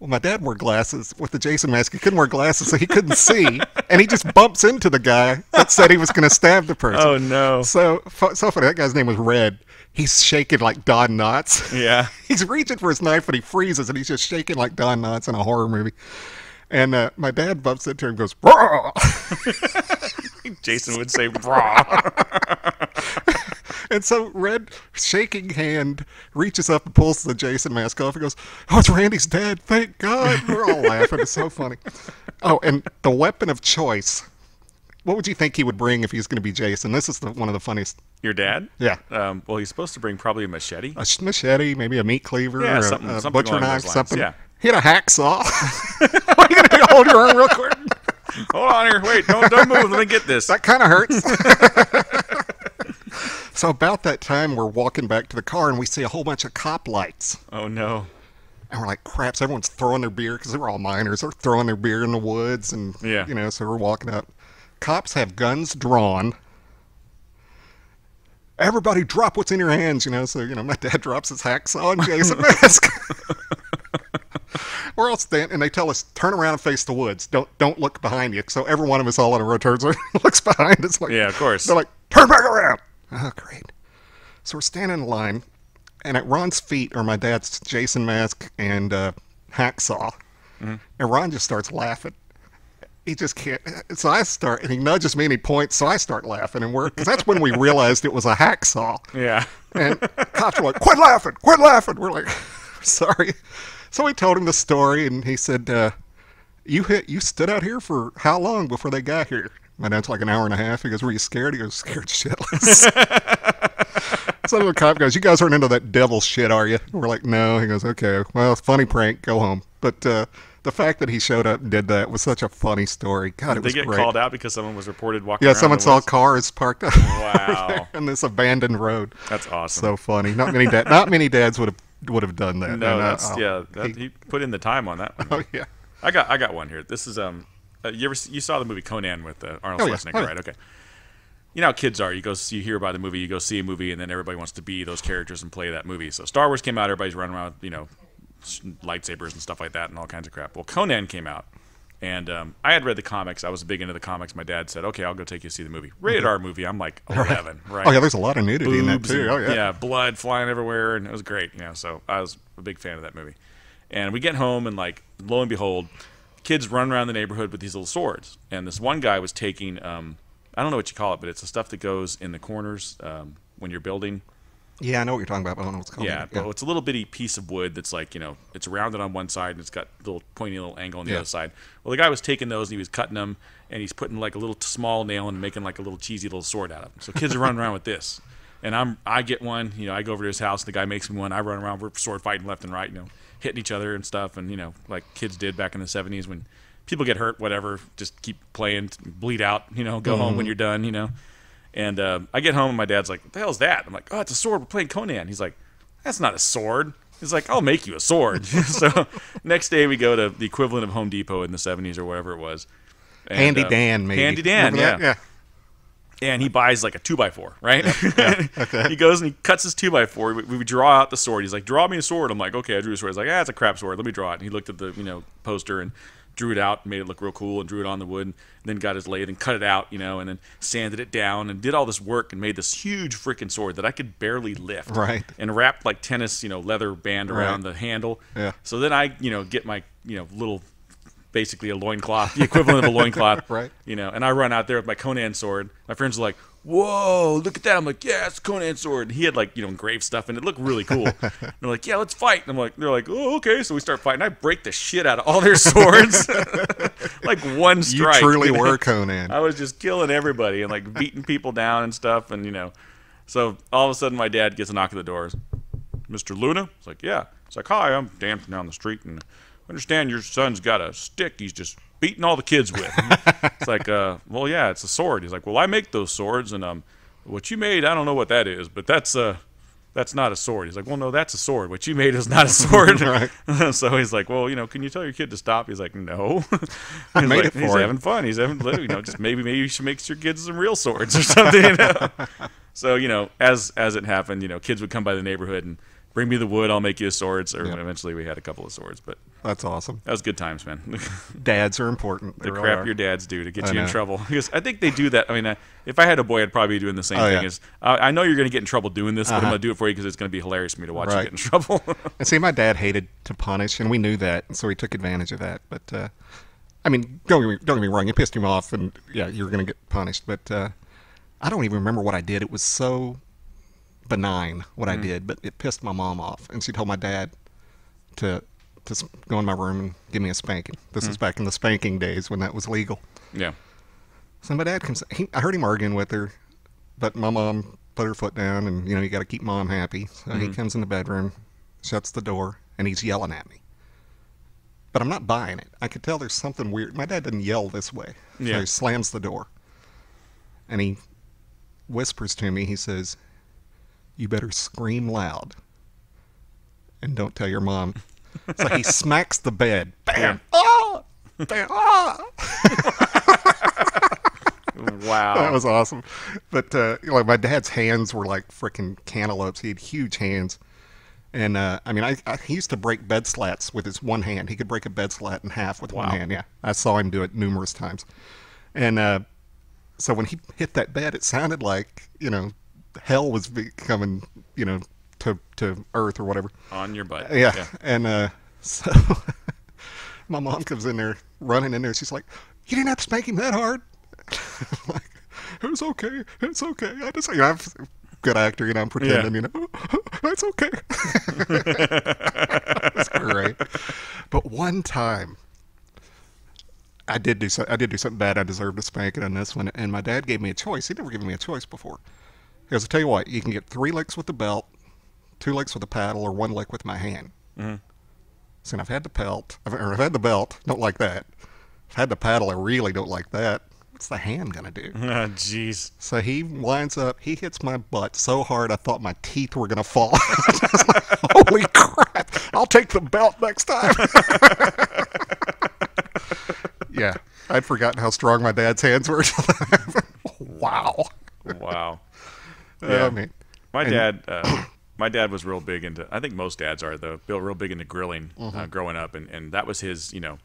Well, my dad wore glasses with the Jason mask. He couldn't wear glasses, so he couldn't see. And he just bumps into the guy that said he was going to stab the person. Oh, no. So, so funny. That guy's name was Red. He's shaking like Don Knotts. Yeah. He's reaching for his knife, and he freezes, and he's just shaking like Don Knotts in a horror movie. And uh, my dad bumps into him and goes, raw. Jason would say, raw. And so Red, shaking hand, reaches up and pulls the Jason mask off and goes, oh, it's Randy's dad, thank God. We're all laughing. It's so funny. Oh, and the weapon of choice. What would you think he would bring if he was going to be Jason? This is the, one of the funniest. Your dad? Yeah. Um, well, he's supposed to bring probably a machete. A machete, maybe a meat cleaver, yeah, or something, a, a something butcher knife, something. Yeah. He had a hacksaw. Are you going to hold your arm real quick? Hold on here. Wait, don't, don't move. Let me get this. That kind of hurts. So about that time, we're walking back to the car, and we see a whole bunch of cop lights. Oh, no. And we're like, crap, so everyone's throwing their beer, because they were all minors. They're throwing their beer in the woods, and, yeah. you know, so we're walking up. Cops have guns drawn. Everybody drop what's in your hands, you know. So, you know, my dad drops his hacksaw and Jason mask. We're all standing, and they tell us, turn around and face the woods. Don't don't look behind you. So every one of us all on a road turns around, looks behind us. Like, yeah, of course. They're like, turn back around. Oh, great. So we're standing in line, and at Ron's feet are my dad's Jason mask and uh, hacksaw. Mm-hmm. And Ron just starts laughing. He just can't. So I start, and he nudges me, and he points, so I start laughing. And we're, because that's when we realized it was a hacksaw. Yeah. And cops were like, quit laughing, quit laughing. We're like, sorry. So we told him the story, and he said, uh, you hit, you stood out here for how long before they got here? My dad's like, an hour and a half. He goes, were you scared? He goes, scared shitless. So the cop goes, you guys aren't into that devil shit, are you? We're like, no. He goes, okay. Well, funny prank. Go home. But uh, the fact that he showed up and did that was such a funny story. God, it was great. Did they get called out because someone was reported walking around? Yeah, someone saw cars parked up wow. on this abandoned road. That's awesome. So funny. Not many dad, not many dads would have would have done that. No, and, that's, uh, yeah. That, he, he put in the time on that one. Oh, yeah. I got I got one here. This is um. Uh, you ever you saw the movie Conan with uh, Arnold oh, Schwarzenegger, yeah. oh, yeah. right? Okay. You know how kids are. You go, you hear about the movie, you go see a movie, and then everybody wants to be those characters and play that movie. So Star Wars came out, everybody's running around with, you know, lightsabers and stuff like that and all kinds of crap. Well, Conan came out, and um, I had read the comics. I was big into the comics. My dad said, okay, I'll go take you to see the movie. Rated R movie. I'm like eleven, right. right? Oh, yeah, there's a lot of nudity Boobs in that, too. And, oh, yeah. yeah, blood flying everywhere, and it was great. You know, so I was a big fan of that movie. And we get home, and, like, lo and behold, kids run around the neighborhood with these little swords. And this one guy was taking, um, I don't know what you call it, but it's the stuff that goes in the corners um, when you're building. Yeah, I know what you're talking about, but I don't know what's called. Yeah, but yeah. It's a little bitty piece of wood that's like, you know, it's rounded on one side and it's got a little pointy little angle on the yeah. other side. Well, the guy was taking those and he was cutting them and he's putting like a little small nail and making like a little cheesy little sword out of them. So kids are running around with this. And I'm, I get one, you know, I go over to his house, the guy makes me one, I run around, we're sword fighting left and right, you know, hitting each other and stuff. And, you know, like kids did back in the seventies when people get hurt, whatever, just keep playing, bleed out, you know, go mm. home when you're done, you know. And uh, I get home and my dad's like, what the hell's that? I'm like, oh, it's a sword. We're playing Conan. He's like, that's not a sword. He's like, I'll make you a sword. So next day we go to the equivalent of Home Depot in the seventies or whatever it was. And, Handy uh, Dan, maybe. Handy Dan, yeah. yeah. And he buys like a two by four, right? Yeah. Yeah. Okay. He goes and he cuts his two by four. We, we draw out the sword. He's like, draw me a sword. I'm like, okay, I drew a sword. He's like, ah, it's a crap sword. Let me draw it. And he looked at the, you know, poster and drew it out, made it look real cool, and drew it on the wood, and then got his lathe and cut it out, you know, and then sanded it down and did all this work and made this huge freaking sword that I could barely lift. Right. And wrapped like tennis, you know, leather band around right. the handle. Yeah. So then I, you know, get my, you know, little, basically a loincloth, the equivalent of a loincloth. Right. You know, and I run out there with my Conan sword. My friends are like, whoa, look at that. I'm like, yeah, it's Conan's sword. And he had like, you know, engraved stuff and it looked really cool. And they're like, yeah, let's fight. And I'm like, they're like, oh, okay. So we start fighting. I break the shit out of all their swords. Like one strike. You truly you know? were Conan. I was just killing everybody and like beating people down and stuff. And, you know, so all of a sudden my dad gets a knock at the doors. Mister Luna? It's like, yeah. It's like, hi, I'm dancing down the street and I understand your son's got a stick. He's just beating all the kids with. It's like, uh, well, yeah, it's a sword. He's like, well, I make those swords, and um, what you made, I don't know what that is, but that's uh, that's not a sword. He's like, well, no, that's a sword. What you made is not a sword. Right. So he's like, well, you know, can you tell your kid to stop? He's like, no. He's I made like, it for he's him. having fun. He's having, you know, just maybe maybe you should make your kids some real swords or something. You know? So you know, as as it happened, you know, kids would come by the neighborhood and bring me the wood, I'll make you a sword. Or yep. Eventually we had a couple of swords. But that's awesome. That was good times, man. Dads are important. They the really crap are. your dads do to get I you know. in trouble. Because I think they do that. I mean, I, if I had a boy, I'd probably be doing the same oh, thing. Yeah. As, uh, I know you're going to get in trouble doing this, uh-huh. but I'm going to do it for you because it's going to be hilarious for me to watch right. you get in trouble. And see, my dad hated to punish, and we knew that, and so we took advantage of that. But, uh, I mean, don't get, me, don't get me wrong. It pissed him off, and, yeah, you were going to get punished. But uh, I don't even remember what I did. It was so benign what mm-hmm. I did, but it pissed my mom off, and she told my dad to to go in my room and give me a spanking. This mm-hmm. is back in the spanking days when that was legal. Yeah. So my dad comes. He, I heard him arguing with her, but my mom put her foot down, and you know you got to keep mom happy. So mm-hmm. he comes in the bedroom, shuts the door, and he's yelling at me. But I'm not buying it. I could tell there's something weird. My dad didn't yell this way. Yeah. So he slams the door, and he whispers to me. He says, you better scream loud and don't tell your mom. So he smacks the bed. Bam! Yeah. Oh! Bam! Oh! Wow. That was awesome. But uh, you know, like my dad's hands were like freaking cantaloupes. He had huge hands. And uh, I mean, I, I he used to break bed slats with his one hand. He could break a bed slat in half with wow. one hand. Yeah. I saw him do it numerous times. And uh, so when he hit that bed, it sounded like, you know, hell was coming, you know, to to earth or whatever. On your butt. Yeah. yeah. And uh, so my mom comes in there, running in there. She's like, you didn't have to spank him that hard. I'm like, it was okay. It's okay. I just, you know, I'm a good actor, you know, I'm pretending, yeah. you know, oh, that's okay. That's great. But one time, I did, do so, I did do something bad. I deserved a spanking on this one. And my dad gave me a choice. He'd never given me a choice before. He goes, I tell you what, you can get three licks with the belt, two licks with the paddle, or one lick with my hand. Mm-hmm. So I've had the pelt, I've, or I've had the belt, don't like that. I've had the paddle, I really don't like that. What's the hand going to do? Oh, jeez. So he winds up, he hits my butt so hard I thought my teeth were going to fall. Like, holy crap, I'll take the belt next time. Yeah, I'd forgotten how strong my dad's hands were. Wow. Wow. Yeah, I mean, my and, dad, uh, my dad was real big into. I think most dads are though. Bill, real big into grilling uh-huh. uh, growing up, and, and that was his. You know,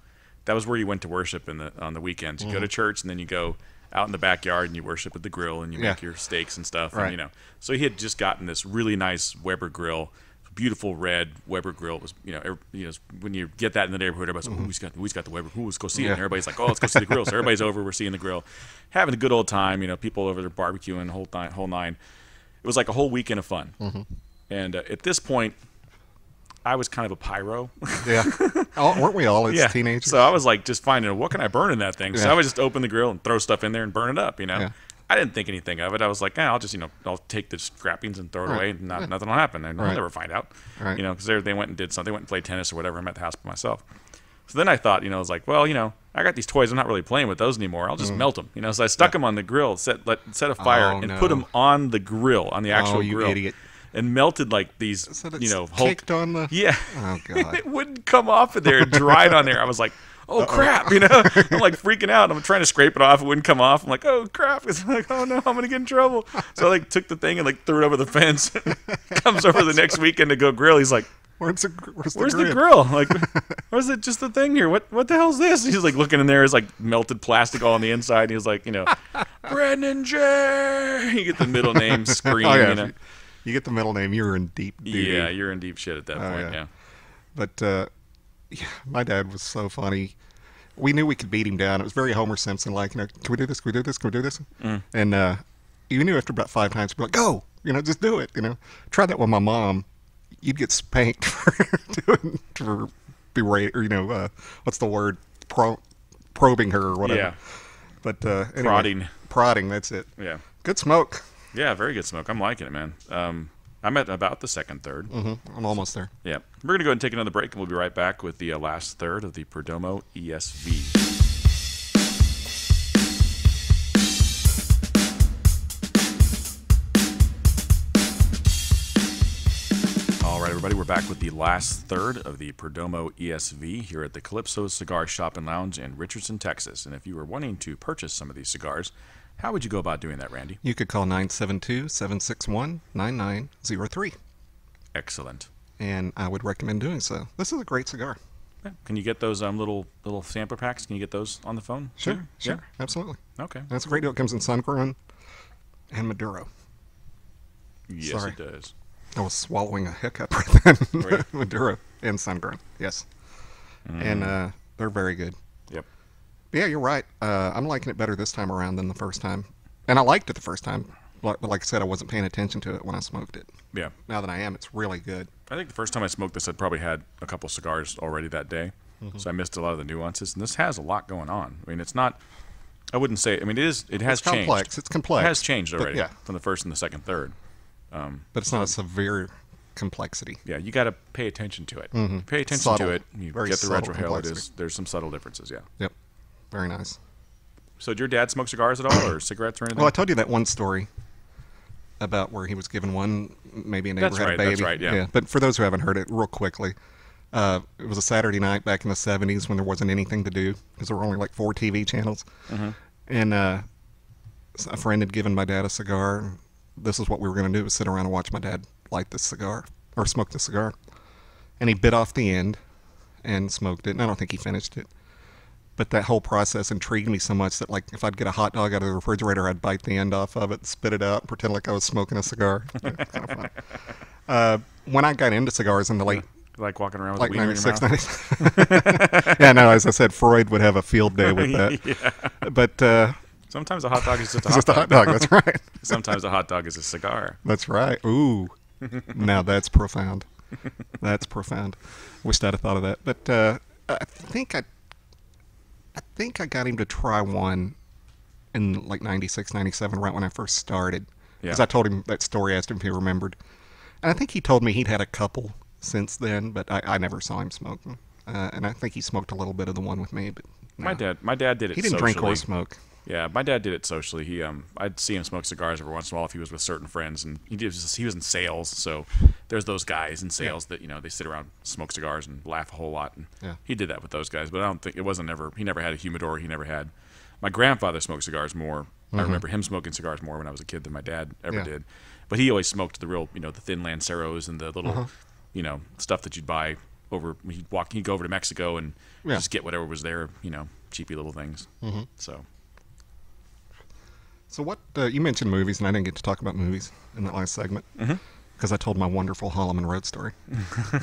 that was where you went to worship in the on the weekends. You uh-huh. go to church, and then you go out in the backyard and you worship at the grill, and you yeah. make your steaks and stuff. Right. And, you know, so he had just gotten this really nice Weber grill, beautiful red Weber grill. It was you know, every, you know when you get that in the neighborhood, everybody's like, mm-hmm. who's got who's got the Weber? Who's go see yeah. it? And everybody's like, oh, let's go see the grill. So everybody's over. We're seeing the grill, having a good old time. You know, people over there barbecuing, whole nine, whole nine. it was like a whole weekend of fun. Mm-hmm. And uh, at this point, I was kind of a pyro. Yeah. All, weren't we all as yeah. teenagers? So I was like just finding, what can I burn in that thing? So yeah. I would just open the grill and throw stuff in there and burn it up, you know? Yeah. I didn't think anything of it. I was like, eh, I'll just, you know, I'll take the scrappings and throw it right. away, and not, yeah. nothing will happen. And right. I'll never find out, right. you know, because they, they went and did something. They went and played tennis or whatever. I'm at the house by myself. So then I thought, you know, I was like, well, you know, I got these toys. I'm not really playing with those anymore. I'll just mm. melt them. You know, so I stuck yeah. them on the grill, set let, set a fire, oh, and no. put them on the grill, on the actual oh, you grill. Idiot. And melted like these, so you know, Hulk. Kicked on the... Yeah. Oh, God. It wouldn't come off of there. It dried on there. I was like, oh, uh-oh. Crap, you know? I'm like freaking out. I'm trying to scrape it off. It wouldn't come off. I'm like, oh, crap. It's like, oh, no, I'm going to get in trouble. So I like took the thing and like threw it over the fence. Comes over the next weekend to go grill. He's like, where's the, where's the, where's the grill? Like, where's it just the thing here? What what the hell's this? And he's like looking in there. It's like melted plastic all on the inside. And he was like, you know, Brendan J. You get the middle name scream, oh, yeah. you know? You get the middle name, you're in deep duty. Yeah, you're in deep shit at that point, uh, yeah. yeah. But uh, yeah, my dad was so funny. We knew we could beat him down. It was very Homer Simpson-like, you know, can we do this, can we do this, can we do this? Mm. And uh, you knew after about five times, we'd be like, go, you know, just do it, you know. Try that with my mom. You'd get spanked for doing, for berate, or, you know, uh, what's the word, Pro probing her or whatever. Yeah. But uh, anyway. Prodding. Prodding, that's it. Yeah. Good smoke. Yeah, very good smoke. I'm liking it, man. Um, I'm at about the second third. Mm-hmm. I'm almost there. Yeah. We're going to go ahead and take another break, and we'll be right back with the uh, last third of the Perdomo E S V. All right, everybody, we're back with the last third of the Perdomo E S V here at the Calypso Cigar Shop and Lounge in Richardson, Texas. And if you were wanting to purchase some of these cigars, how would you go about doing that, Randy? You could call nine seven two, seven six one, nine nine zero three. Excellent. And I would recommend doing so. This is a great cigar. Yeah. Can you get those um, little little sampler packs? Can you get those on the phone? Sure, too? sure. Yeah. Absolutely. Okay. That's a great deal. It comes in Sun Grown and Maduro. Yes, Sorry. it does. I was swallowing a hiccup right then. Right. Maduro and Sun Grown, yes. Mm. And uh, they're very good. Yeah, you're right. Uh, I'm liking it better this time around than the first time. And I liked it the first time. But like I said, I wasn't paying attention to it when I smoked it. Yeah. Now that I am, it's really good. I think the first time I smoked this, I'd probably had a couple cigars already that day. Mm-hmm. So I missed a lot of the nuances. And this has a lot going on. I mean, it's not, I wouldn't say, I mean, it is, it has it's changed. It's complex. It's complex. It has changed already yeah. from the first and the second, third. Um, but it's not um, a severe complexity. Yeah, you got to pay attention to it. Mm-hmm. You pay attention subtle. to it. You Very get the retrohale. There's, there's some subtle differences, yeah. Yep. Very nice. So did your dad smoke cigars at all or cigarettes or anything? Well, I told you that one story about where he was given one, maybe a neighbor had a baby. That's right, yeah. yeah. But for those who haven't heard it, real quickly, uh, it was a Saturday night back in the seventies when there wasn't anything to do because there were only like four T V channels. Mm-hmm. And uh, a friend had given my dad a cigar. And this is what we were going to do, was sit around and watch my dad light this cigar or smoke the cigar. And he bit off the end and smoked it. And I don't think he finished it. But that whole process intrigued me so much that, like, if I'd get a hot dog out of the refrigerator, I'd bite the end off of it, spit it out, and pretend like I was smoking a cigar. Yeah, it's kind of fun. Uh, when I got into cigars in the late... Like walking around with like a wiener in your mouth? Yeah, no, as I said, Freud would have a field day with that. Yeah. But... Uh, Sometimes a hot dog is just a hot just dog. Just a hot dog, that's right. Sometimes a hot dog is a cigar. That's right. Ooh. Now that's profound. That's profound. Wished I'd have thought of that. But uh, I think I... I think I got him to try one in like ninety-six, ninety-seven, right when I first started. Because yeah. I told him that story, asked him if he remembered. And I think he told me he'd had a couple since then, but I, I never saw him smoking. Uh, and I think he smoked a little bit of the one with me. But no. My dad my dad did it socially. He didn't socially. drink or smoke. Yeah, my dad did it socially. He um, I'd see him smoke cigars every once in a while if he was with certain friends. And he, did, he was in sales, so there's those guys in sales yeah. that, you know, they sit around, smoke cigars, and laugh a whole lot. And yeah. he did that with those guys, but I don't think, it wasn't ever, he never had a humidor, he never had. My grandfather smoked cigars more. Mm-hmm. I remember him smoking cigars more when I was a kid than my dad ever yeah. did. But he always smoked the real, you know, the thin Lanceros and the little, uh-huh. you know, stuff that you'd buy over, he'd walk, he'd go over to Mexico and yeah. just get whatever was there, you know, cheapy little things, mm-hmm. so... So what, uh, you mentioned movies, and I didn't get to talk about movies in that last segment, because mm-hmm. I told my wonderful Holloman Road story,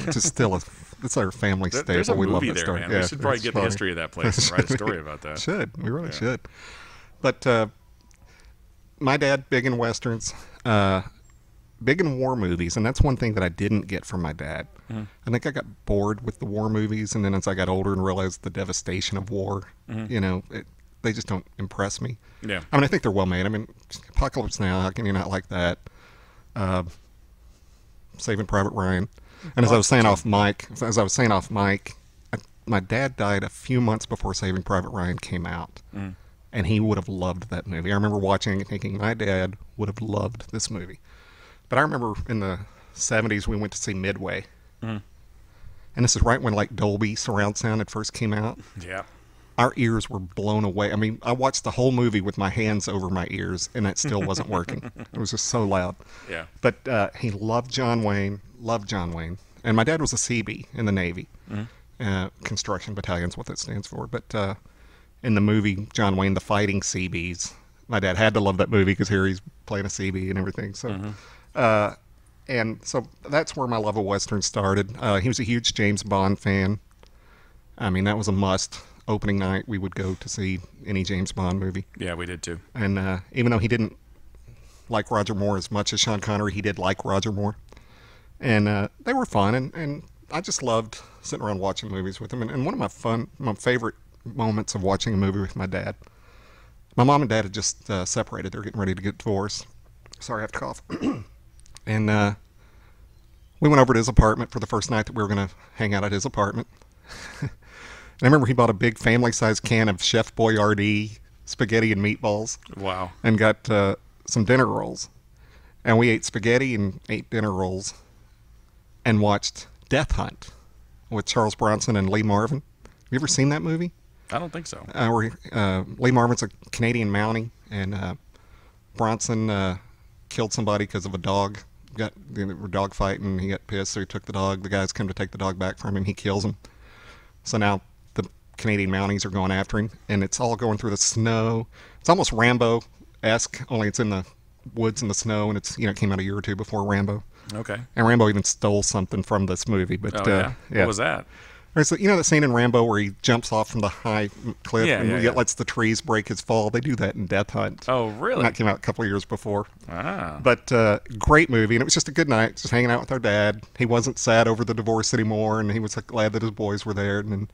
which is still, a, it's our family there, staple. We love that there, story. Man. Yeah, we should probably get funny. the history of that place and write a story about that. Should. We really yeah. should. But uh, my dad, big in Westerns, uh, big in war movies, and that's one thing that I didn't get from my dad. Mm-hmm. I think I got bored with the war movies, and then as I got older and realized the devastation of war, mm-hmm. you know, it, they just don't impress me. Yeah. I mean, I think they're well made. I mean, Apocalypse Now, how can you not like that? Uh, Saving Private Ryan. And as I was saying off mic, as I was saying off mic, I, my dad died a few months before Saving Private Ryan came out. Mm. And he would have loved that movie. I remember watching it and thinking, my dad would have loved this movie. But I remember in the seventies, we went to see Midway. Mm. And this is right when, like, Dolby surround sound had first came out. Yeah. Our ears were blown away. I mean, I watched the whole movie with my hands over my ears, and it still wasn't working. It was just so loud. Yeah. But uh, he loved John Wayne, loved John Wayne. And my dad was a C B in the Navy. Mm-hmm. uh, Construction Battalion's what that stands for. But uh, in the movie, John Wayne, the fighting C Bs, my dad had to love that movie because here he's playing a C B and everything. So, mm-hmm. uh, and so that's where my love of Western started. Uh, he was a huge James Bond fan. I mean, that was a must. Opening night, we would go to see any James Bond movie. Yeah, we did too. And uh, even though he didn't like Roger Moore as much as Sean Connery, he did like Roger Moore. And uh, they were fun, and, and I just loved sitting around watching movies with him. And, and one of my fun, my favorite moments of watching a movie with my dad, my mom and dad had just uh, separated. They were getting ready to get divorced. Sorry, I have to cough. And uh, we went over to his apartment for the first night that we were going to hang out at his apartment. And I remember he bought a big family-sized can of Chef Boyardee spaghetti and meatballs. Wow. And got uh, some dinner rolls. And we ate spaghetti and ate dinner rolls and watched Death Hunt with Charles Bronson and Lee Marvin. Have you ever seen that movie? I don't think so. Uh, where, uh, Lee Marvin's a Canadian Mountie, and uh, Bronson uh, killed somebody because of a dog. Got, they were dog fighting. He got pissed, so he took the dog. The guys come to take the dog back from him. He kills him. So now the Canadian Mounties are going after him, and it's all going through the snow. It's almost Rambo-esque, only it's in the woods and the snow, and it's, you know, it came out a year or two before Rambo. Okay. And Rambo even stole something from this movie. But, oh, uh, yeah? yeah. What was that? So, you know that scene in Rambo where he jumps off from the high cliff yeah, and yeah, yeah. lets the trees break his fall? They do that in Death Hunt. Oh, really? And that came out a couple of years before. Ah. But uh, great movie, and it was just a good night, just hanging out with our dad. He wasn't sad over the divorce anymore, and he was like, glad that his boys were there. And then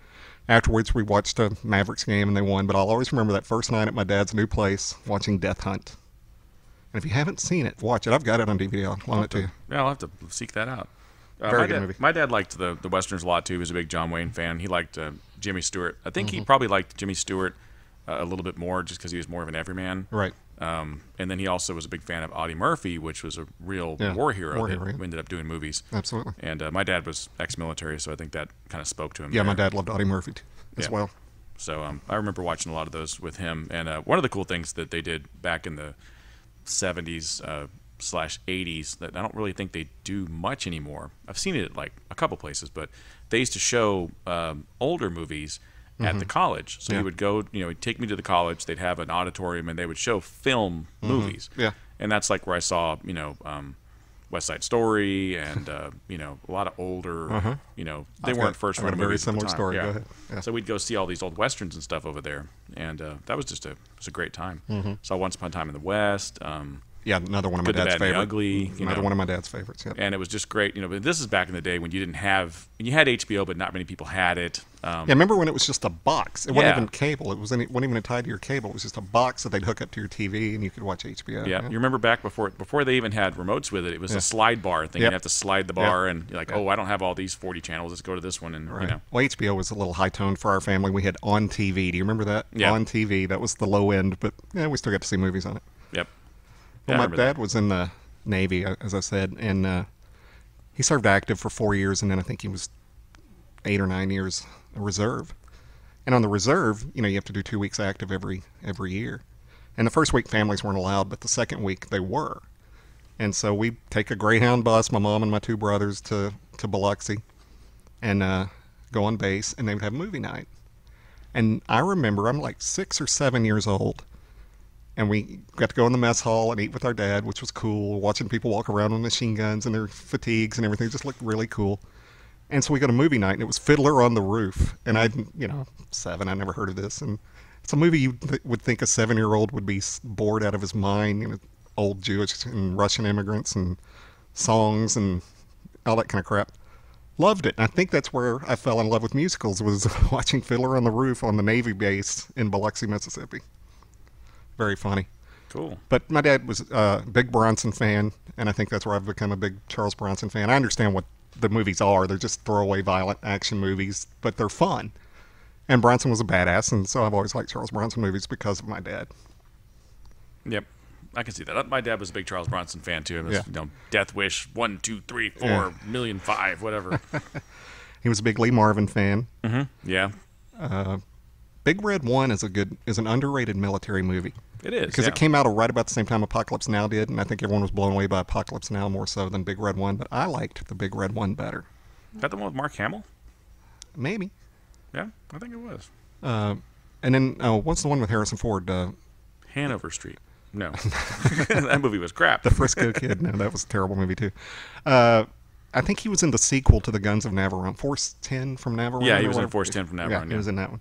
afterwards, we watched a Mavericks game, and they won. But I'll always remember that first night at my dad's new place watching Death Hunt. And if you haven't seen it, watch it. I've got it on D V D. I'll loan it to you. Yeah, I'll have to seek that out. Uh, Very my good dad, movie. My dad liked the, the Westerns a lot, too. He was a big John Wayne fan. He liked uh, Jimmy Stewart. I think mm-hmm. he probably liked Jimmy Stewart uh, a little bit more just because he was more of an everyman. Right. Um, and then he also was a big fan of Audie Murphy, which was a real yeah. war hero war that hero, yeah. ended up doing movies. Absolutely. And uh, my dad was ex-military, so I think that kind of spoke to him. Yeah, there. My dad loved Audie Murphy too, as yeah. well. So um, I remember watching a lot of those with him. And uh, one of the cool things that they did back in the seventies uh, slash eighties that I don't really think they do much anymore. I've seen it at like a couple places, but they used to show um, older movies mm-hmm. at the college. So yeah. he would go, you know, he'd take me to the college. They'd have an auditorium and they would show film mm-hmm. movies. Yeah, and that's like where I saw, you know, um, West Side Story and uh, you know, a lot of older, uh-huh. you know, they I've weren't got, first run movies. Very similar story. Yeah. Go ahead. Yeah. So we'd go see all these old westerns and stuff over there, and uh, that was just a it was a great time. Mm-hmm. Saw Once Upon a Time in the West. Um, Yeah, another one of my Good, dad's favorites. Ugly, you another know. one of my dad's favorites. Yeah. And it was just great, you know. But this is back in the day when you didn't have, when you had H B O, but not many people had it. Um, yeah, remember when it was just a box? It yeah. wasn't even cable. It was any, wasn't even tied to your cable. It was just a box that they'd hook up to your T V and you could watch H B O. Yeah, yeah. You remember back before before they even had remotes with it. It was yeah. a slide bar thing. Yep. You'd have to slide the bar, yep. and you're like, yep. oh, I don't have all these forty channels. Let's go to this one. And right. you know. Well, H B O was a little high tone for our family. We had On T V. Do you remember that? Yeah. On T V. That was the low end, but yeah, we still got to see movies on it. Yep. Well, yeah, my dad that. was in the Navy, as I said, and uh, he served active for four years, and then I think he was eight or nine years reserve. And on the reserve, you know, you have to do two weeks active every every year. And the first week, families weren't allowed, but the second week, they were. And so we take a Greyhound bus, my mom and my two brothers, to, to Biloxi, and uh, go on base, and they would have movie night. And I remember, I'm like six or seven years old, and we got to go in the mess hall and eat with our dad, which was cool. Watching people walk around with machine guns and their fatigues and everything just looked really cool. And so we got a movie night, and it was Fiddler on the Roof. And I, you know, seven, I never heard of this. And it's a movie you th would think a seven-year-old would be bored out of his mind, you know, old Jewish and Russian immigrants and songs and all that kind of crap. Loved it. And I think that's where I fell in love with musicals, was watching Fiddler on the Roof on the Navy base in Biloxi, Mississippi. Very funny. Cool. But my dad was a big Bronson fan, and I think that's where I've become a big Charles Bronson fan. I understand what the movies are. They're just throwaway violent action movies, but they're fun. And Bronson was a badass, and so I've always liked Charles Bronson movies because of my dad. Yep. I can see that. My dad was a big Charles Bronson fan, too. It was, yeah. you know, Death Wish, one, two, three, four, yeah. million, five, whatever. He was a big Lee Marvin fan. Mm-hmm. Yeah. Uh, Big Red One is a good is an underrated military movie. It is. Because yeah. it came out right about the same time Apocalypse Now did, and I think everyone was blown away by Apocalypse Now more so than Big Red One, but I liked the Big Red One better. Is that the one with Mark Hamill? Maybe. Yeah, I think it was. Uh, and then, oh, what's the one with Harrison Ford? Uh, Hanover Street. No. That movie was crap. The Frisco Kid. No, that was a terrible movie, too. Uh, I think he was in the sequel to The Guns of Navarone. Force ten from Navarone? Yeah, he was in Force ten from Navarone. Yeah, yeah, he was in that one.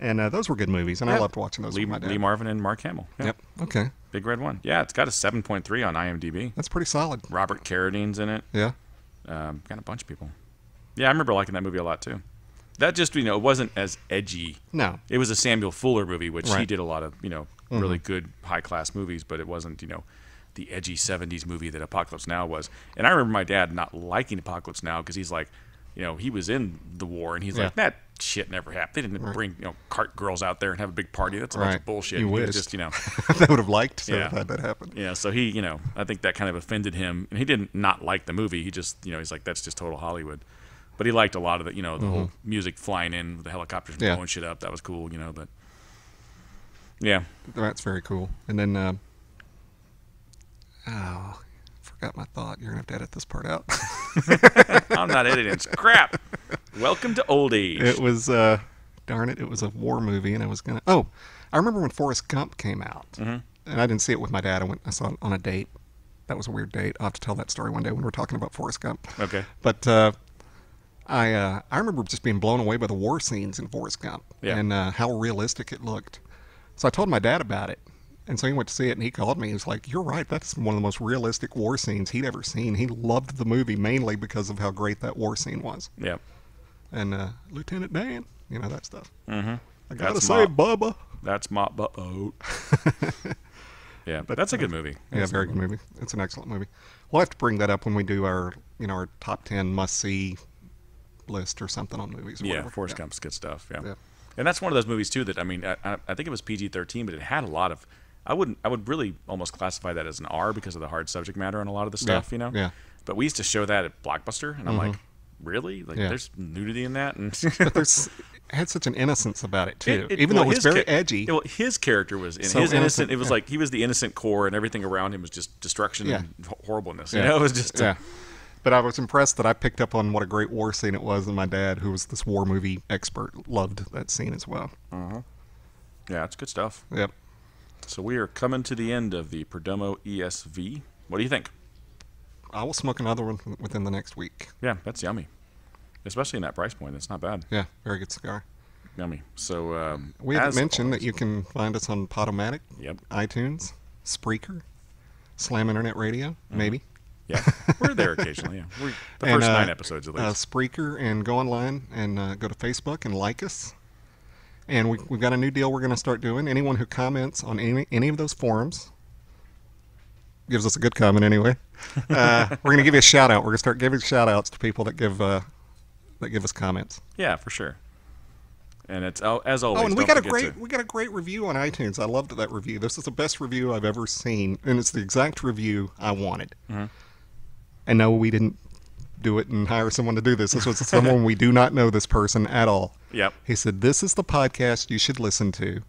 And uh, those were good movies, and yeah. I loved watching those Lee, with my dad. Lee Marvin and Mark Hamill. Yeah. Yep. Okay. Big Red One. Yeah, it's got a seven point three on IMDb. That's pretty solid. Robert Carradine's in it. Yeah. Um, got a bunch of people. Yeah, I remember liking that movie a lot, too. That just, you know, it wasn't as edgy. No. It was a Samuel Fuller movie, which right. he did a lot of, you know, mm-hmm. really good high-class movies, but it wasn't, you know, the edgy seventies movie that Apocalypse Now was. And I remember my dad not liking Apocalypse Now because he's like, you know, he was in the war, and he's yeah. like, that shit never happened. They didn't right. bring, you know, cart girls out there and have a big party. That's a right. bunch of bullshit. He was just, you know. They would have liked to yeah. have had that happen. Yeah, so he, you know, I think that kind of offended him. And he didn't not like the movie. He just, you know, he's like, that's just total Hollywood. But he liked a lot of the, you know, the mm-hmm. whole music flying in with the helicopters blowing yeah. shit up. That was cool, you know, but, yeah. That's very cool. And then, uh, oh, got my thought. You're going to have to edit this part out. I'm not editing. It's crap. Welcome to old age. It was, uh, darn it, it was a war movie, and I was going to... Oh, I remember when Forrest Gump came out, mm-hmm. and I didn't see it with my dad. I went. I saw it on a date. That was a weird date. I'll have to tell that story one day when we're talking about Forrest Gump. Okay. But uh, I uh, I remember just being blown away by the war scenes in Forrest Gump yeah. and uh, how realistic it looked. So I told my dad about it. And so he went to see it, and he called me. He was like, you're right. That's one of the most realistic war scenes he'd ever seen. He loved the movie mainly because of how great that war scene was. Yeah. And uh, Lieutenant Dan, you know, that stuff. Mm-hmm. I got to say, Bubba. That's my bu-oh. Yeah, but that's a good movie. Yeah, that's very good movie. movie. It's an excellent movie. We'll have to bring that up when we do our, you know, our top ten must-see list or something on movies. Or yeah, whatever. Forrest yeah. Gump's good stuff. Yeah. yeah. And that's one of those movies, too, that, I mean, I, I, I think it was P G thirteen, but it had a lot of... I wouldn't. I would really almost classify that as an R because of the hard subject matter on a lot of the stuff, yeah, you know. Yeah. But we used to show that at Blockbuster, and I'm mm-hmm. like, really? Like, yeah. there's nudity in that, and but there's it had such an innocence about it too. It, it, even well, though it was very edgy. It, well, his character was in, so his innocent. innocent it was yeah. like he was the innocent core, and everything around him was just destruction yeah. and horribleness. Yeah. You know, it was just. Yeah. A, but I was impressed that I picked up on what a great war scene it was, and my dad, who was this war movie expert, loved that scene as well. Uh-huh. Yeah, it's good stuff. Yep. So we are coming to the end of the Perdomo E S V. What do you think? I will smoke another one within the next week. Yeah, that's yummy. Especially in that price point. It's not bad. Yeah, very good cigar. Yummy. So um, we haven't mentioned that you can find us on Podomatic, yep. iTunes, Spreaker, Slam Internet Radio, mm-hmm. maybe. Yeah, we're there occasionally. Yeah. We're the and, first uh, nine episodes at least. Uh, Spreaker, and go online and uh, go to Facebook and like us. And we, we've got a new deal we're going to start doing. Anyone who comments on any any of those forums, gives us a good comment anyway, uh, we're going to give you a shout-out. We're going to start giving shout-outs to people that give uh, that give us comments. Yeah, for sure. And it's oh, as always. Oh, and we got a great to... we got a great review on iTunes. I loved that review. This is the best review I've ever seen, and it's the exact review I wanted. Mm-hmm. And no, we didn't do it and hire someone to do this. This was someone we do not know this person at all. Yep. He said, this is the podcast you should listen to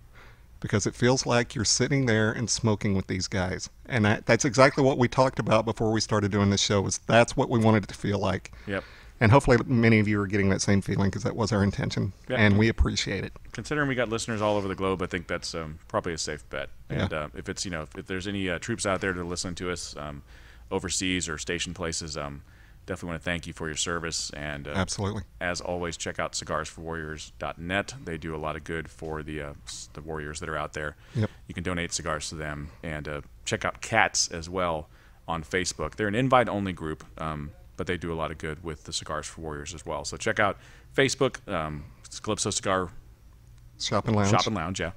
because it feels like you're sitting there and smoking with these guys. And that, that's exactly what we talked about before we started doing this show, was that's what we wanted it to feel like. Yep. And hopefully many of you are getting that same feeling because that was our intention. Yep. And we appreciate it. Considering we got listeners all over the globe, I think that's um, probably a safe bet. And yeah. uh, if it's, you know, if, if there's any uh, troops out there that are listening to us um, overseas or station places, um, definitely want to thank you for your service, and uh, absolutely, as always, check out cigars for warriors dot net. They do a lot of good for the uh, the warriors that are out there. Yep. You can donate cigars to them, and uh, check out Cats as well on Facebook. They're an invite-only group, um, but they do a lot of good with the Cigars for Warriors as well. So check out Facebook, um, Calypso Cigar Shop and Lounge. Shop and Lounge, yeah.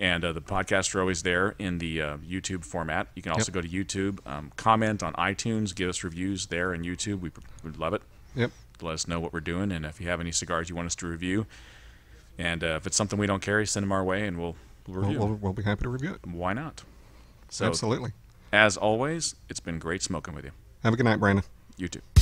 And uh, the podcasts are always there in the uh, YouTube format. You can also yep. go to YouTube, um, comment on iTunes, give us reviews there on YouTube. We would love it. Yep. Let us know what we're doing, and if you have any cigars you want us to review, and uh, if it's something we don't carry, send them our way, and we'll, we'll review we'll, we'll, we'll be happy to review it. Why not? So, absolutely. As always, it's been great smoking with you. Have a good night, Brandon. You too.